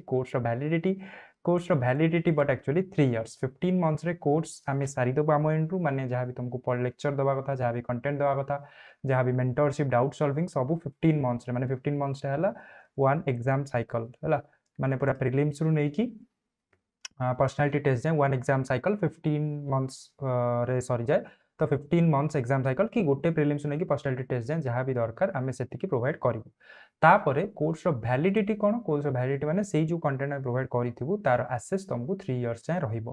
कोर्स रो validity but actually 3 years 15 months रे कोर्स आमे सारी दबा हम एंड रु माने जहां भी तुमको पर लेक्चर दबा कथा जहां भी कंटेंट दबा कथा जहां भी मेंटरशिप डाउट सॉल्विंग सब 15 मंथ्स रे माने 15 मंथ्स हैला वन एग्जाम साइकल हैला माने पूरा प्रीलिम्स रु नेकी पर्सनालिटी टेस्ट जाय वन एग्जाम साइकल 15 मंथ्स रे सॉरी जाय तो 15 मंथ्स एग्जाम साइकल की गोटे प्रीलिम्स ने की पर्सनालिटी टेस्ट जाय जहां भी दरकार हमें सेति की प्रोवाइड करिवु तापरे कोर्स रो वैलिडिटी कोन कोर्स रो वैलिडिटी माने सेही जो कंटेंट हम प्रोवाइड करिथिबु तार एक्सेस तुमको 3 इयर्स जाय रहइबो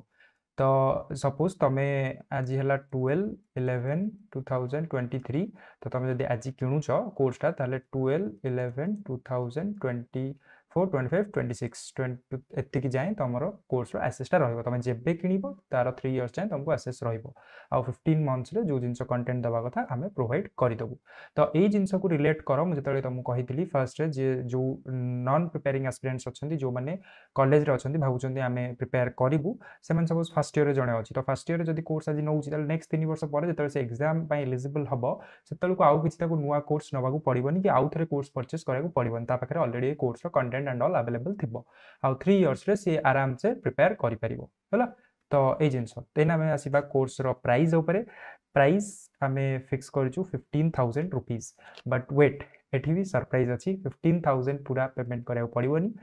तो सपोज तमे आज हला 12 11 2023 तो तमे यदि आज किनु छ कोर्स ता ताले 12 11 2024 25 26 20 एति की जाय तमरो कोर्स रो एक्सेस ता रहइबो तमे जेबे किनिबो तार 3 इयर्स जाय तुमको एक्सेस रहइबो आ 15 मंथ्स रे जो जिंस कंटेंट दबा कथा हमें प्रोवाइड करि देबो तो एई जिंस को रिलेट करो म जेतले तुम कहितली फर्स्ट रे जे जो नॉन प्रिपेयरिंग एस्पिरेंट्स अछंती जो माने कॉलेज रे अछंती भाबुचंती हमें प्रिपेयर करिवु सेमन सपोज फर्स्ट इयर रे जणे अछि तो फर्स्ट इयर रे जदी कोर्स आजि नउछि त नेक्स्ट 3 वर्ष परे जेतले से एग्जाम पय एलिजिबल हबो सेतले को आउ किछि ताको नुवा कोर्स नबागु पडिबोनी कि आउ थरे कोर्स परचेस करागु पडिबोन ता पाखरे ऑलरेडी कोर्स रो कंटेंट and all available थिबो आ 3 इयर्स रे से आराम से प्रिपेयर करि परिबो होला तो ए जिंसो तेना हमें आसीबा कोर्स रो प्राइस ऊपर प्राइस हमें फिक्स करचू 15000 रुपीस बट वेट एठी भी सरप्राइज अछि 15000 पूरा पेमेंट कराय पड़िबोनी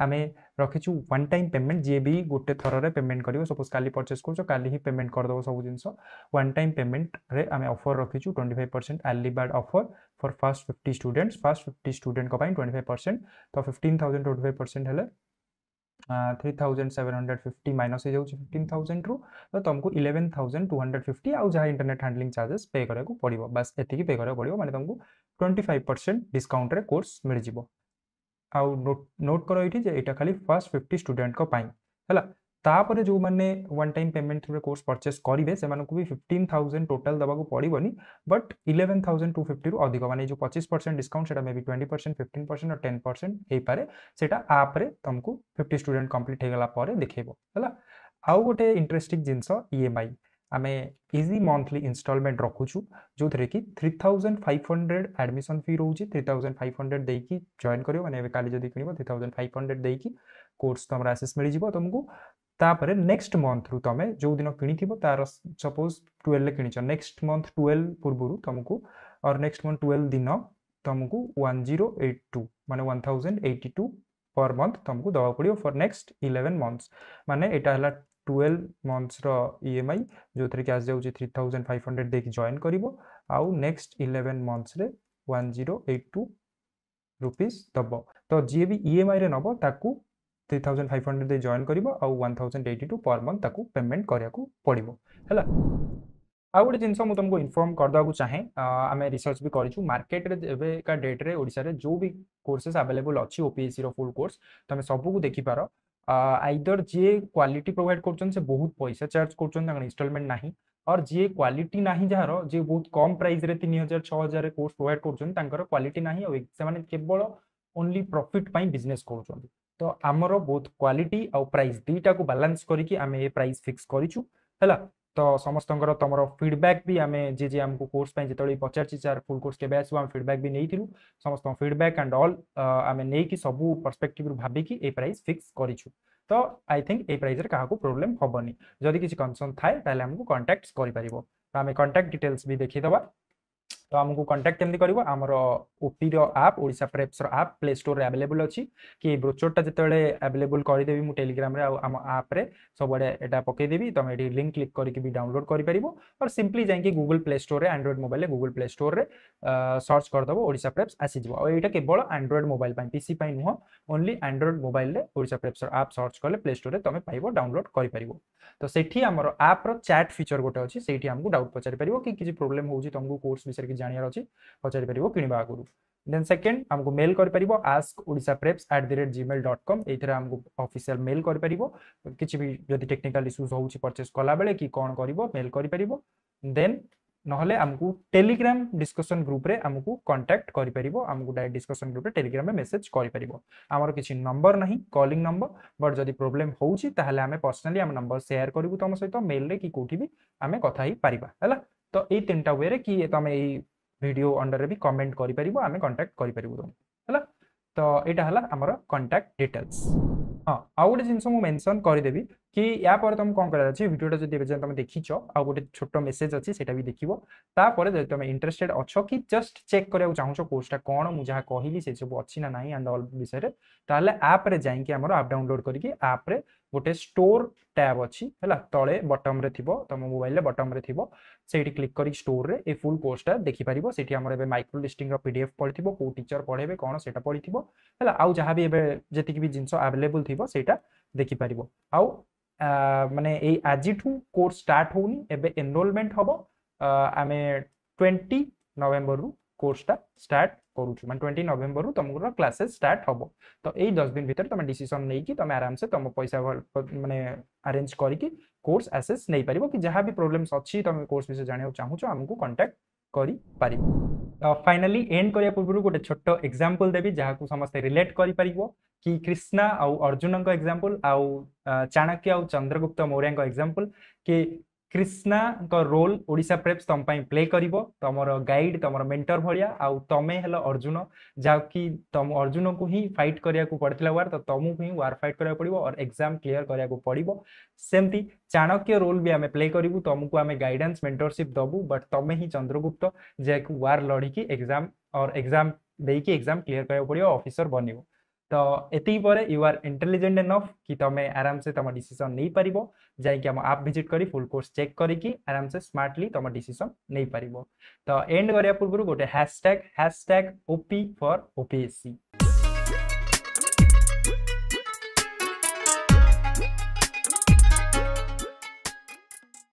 हमें रखिचू वन टाइम पेमेंट जे भी गोटे थरो रे पेमेंट करिवो सपोज काली परचेस करचो काली ही पेमेंट कर दो सब जिंसो वन टाइम पेमेंट रे हमें ऑफर रखिचू 25% early bird offer for first 50 student को पाई 25% तो 15000 25% हले 3750 माइनस हो जाउ 15000 रु तो तुमको 11250 आ जहा इंटरनेट हैंडलिंग चार्जेस पे करे को पड़िबो बस एति की पे करे पड़िबो माने तुमको 25% डिस्काउंट रे कोर्स मिल जिवो आ नोट करो इठी जे एटा खाली फर्स्ट 50 स्टूडेंट को पाई हला तापरे जो माने one time payment through course purchase करिवे से मानको भी 15000 टोटल दबा को पड़िबोनी बट 11250 रु अधिक माने जो 25% डिस्काउंट सेटा मे बी 20% 15% और 10% हे पारे सेटा आप रे तुमको 50 स्टूडेंट कंप्लीट हे गेला पारे देखैबो हला आउ गोटे इंटरेस्टिंग जिंसो ईएमआई आमे इजी मंथली इंस्टॉलमेंट रखुछु जो थरे की 3500 एडमिशन फी रहउची 3500 देकी जॉइन करियो माने काली जदी किनिबो 3500 देकी कोर्स तमरा एक्सेस मिल जिवो तुमको तापरे नेक्स्ट मंथ रु तमे जो दिन किनिथिबो तार सपोज 12 ले किनिछ नेक्स्ट मंथ 12 पूर्वरु तुमको और नेक्स्ट मंथ 12 दिन तुमको 1082 माने 1082 पर मंथ तुमको दवा पड़ियो फॉर नेक्स्ट 11 मंथ्स माने एटा हला 12 months रो EMI जो थ्री क्या जाउची 3500 देख जॉइन करिवो आउ नेक्स्ट 11 मंथ्स रे 1082 रुपीस दबो तो जे भी EMI रे नबो ताकू 3500 दे जॉइन करिवो आउ 1082 पर मंथ ताकू पेमेंट करिया को पड़िवो हला आउ गोटे जिंस मु तुमको इन्फॉर्म कर दाकू चाहे आमे रिसर्च भी करिछु मार्केट रे एबे का डेट रे ओडिसा रे जो भी कोर्सेस अवेलेबल अछि ओपीएससी रो फुल कोर्स तमे सबको देखि पारो आइदर जे क्वालिटी प्रोवाइड करछन से बहुत पैसा चार्ज करछन ताकन इंस्टॉलमेंट नाही और जे क्वालिटी नाही जहारो जे बहुत कम प्राइस रे 3000 6000 रे कोर्स प्रोवाइड करछन तांकर क्वालिटी नाही और से माने केवल ओनली प्रॉफिट पई बिजनेस करछन तो हमरो बहुत क्वालिटी और प्राइस दुटा को बैलेंस करिकि हम ए प्राइस फिक्स करिछु हला तो समस्तंकर तमरो फीडबैक भी हम जे जे हमको कोर्स पई जेतळी 50 4 फुल कोर्स के बैच हम फीडबैक भी नेइथिलु समस्त फीडबैक एंड ऑल हम नेइ कि सब पर्सपेक्टिव रु भाबी कि ए प्राइस फिक्स करिछु तो आई थिंक ए प्राइस रे काहा को प्रॉब्लम होबनी जदी किसी कंसर्न थाए ताले हमको कांटेक्ट करि परिबो तो हम कांटेक्ट डिटेल्स भी देखि दबा तो हमको कांटेक्ट केमि करिवो हमरो ओपी रो ऐप ओडिसा प्रेप्स रो ऐप प्ले स्टोर रे अवेलेबल अछि कि ब्रोचरटा जेतळे अवेलेबल करि देबी मु टेलीग्राम रे आ हम ऐप रे सबडे एटा पके देबी तमे एडी लिंक क्लिक करिक भी डाउनलोड करि परिबो और सिंपली जाय कि गूगल प्ले स्टोर रे एंड्राइड मोबाइल रे गूगल प्ले स्टोर रे सर्च कर दबो ओडिसा प्रेप्स आसी जबो और एटा केवल एंड्राइड मोबाइल पई पीसी पई नहो ओनली एंड्राइड मोबाइल रे ओडिसा प्रेप्स रो ऐप सर्च करले प्ले स्टोर रे तमे पाइबो डाउनलोड करि परिबो तो सेठी हमरो ऐप रो चैट फीचर गोटे अछि सेठी हमको डाउट पचारि परिबो कि किछि प्रॉब्लम होउछि तमको कोर्स विषय के जानियार अछि पचारि परिबो किनिबा आगुरु देन सेकंड हमको मेल करि परिबो ask odisha preps@gmail.com एथरा हमको ऑफिशियल मेल करि परिबो किछि भी जदि टेक्निकल इश्यूज होउछि परचेस कला बेले कि कोन करिवो मेल करि परिबो देन নহले हमको टेलीग्राम डिस्कशन ग्रुप रे हमको कांटेक्ट करि परिबो हमको डायरेक्ट डिस्कशन ग्रुप रे टेलीग्राम में मैसेज करि परिबो हमर किछि नंबर नहीं कॉलिंग नंबर बट जदि प्रॉब्लम होउछि ताहले हम पर्सनली हम नंबर शेयर करिवु तम सहित मेल रे कि कोठी भी हम कथा ही परिबा हला तो ए तीनटा वे रे कि तमे ए वीडियो अंडर रे भी कमेंट करि परिबो हमें कांटेक्ट करि परिबो तुम हला तो एटा हला हमर कांटेक्ट डिटेल्स हां आ गोटे जिंस मु मेंशन करि देबी कि या पर तुम कोन करर अछि वीडियोटा जदि बेजन तुम देखिछो आ गोटे छोटो मैसेज अछि सेटा भी देखिवो ता परे जदि तुम इंटरेस्टेड अछो कि जस्ट चेक करय चाहूछो कोर्सटा कोन मु जहा कहिली से सब अछि ना नाही एंड ऑल विषय रे ताले ऐप रे जाई कि हमर ऐप डाउनलोड करि कि ऐप रे गोटे स्टोर टैब अछि हला तळे बॉटम रे थिबो तुम मोबाइल रे बॉटम रे थिबो सेठी क्लिक करी स्टोर रे ए फुल कोर्सटा देखि परिबो सेठी हमर एबे माइक्रो लिस्टिंग रो पीडीएफ पढथिबो को टीचर पढेबे कोन सेटा पढथिबो हला आउ जहा भी एबे जेति कि भी जिंसो अवेलेबल थिबो सेटा देखि परिबो आउ माने ए आजिठू कोर्स स्टार्ट होनी एबे एनरोलमेंट हबो आमे 20 नवंबर रु कोर्सटा स्टार्ट करूछु माने 20 नवंबर रु तमरो क्लासेस स्टार्ट हबो तो ए 10 दिन भीतर तमे डिसीजन नै कि तमे आराम से तम पैसा माने अरेंज करी कि कोर्स एक्सेस नै पारिबो कि जहां भी प्रॉब्लम्स अछि तमे कोर्स विषय जानियो चाहूछो हमकु कांटेक्ट करी पारिबो फाइनली एंड करिया पूर्व गोटे छोटो एग्जांपल देबी जहां को समस्त रिलेट करी पारिबो कि कृष्णा और अर्जुन का एग्जांपल और चाणक्य और चंद्रगुप्त मौर्य का एग्जांपल कि कृष्णा का रोल ओडिसा प्रेप्स तुम पाई प्ले करिवो तमर गाइड तमर मेंटर भरिया और तमे हेलो अर्जुन जा कि तुम अर्जुन को ही फाइट करिया को पड़थिला वार तो तुमु ही वार फाइट करिया पड़िवो और एग्जाम क्लियर करिया को पड़िवो सेमती चाणक्य रोल भी हमें प्ले करिवु तुमको हमें गाइडेंस मेंटरशिप दबु बट तमे ही चंद्रगुप्त जे को वार लड़ी कि एग्जाम और एग्जाम देई कि एग्जाम क्लियर करिया पड़िवो ऑफिसर बनिवो तो एति परे यू आर इंटेलिजेंट एनफ कि तमे आराम से तम डिसीजन नै परिबो जाय कि हम आप विजिट करी फुल कोर्स चेक करी कि आराम से स्मार्टली तम डिसीजन नै परिबो तो एंड करिया पूर्व गोटे हैशटैग OP for OPSC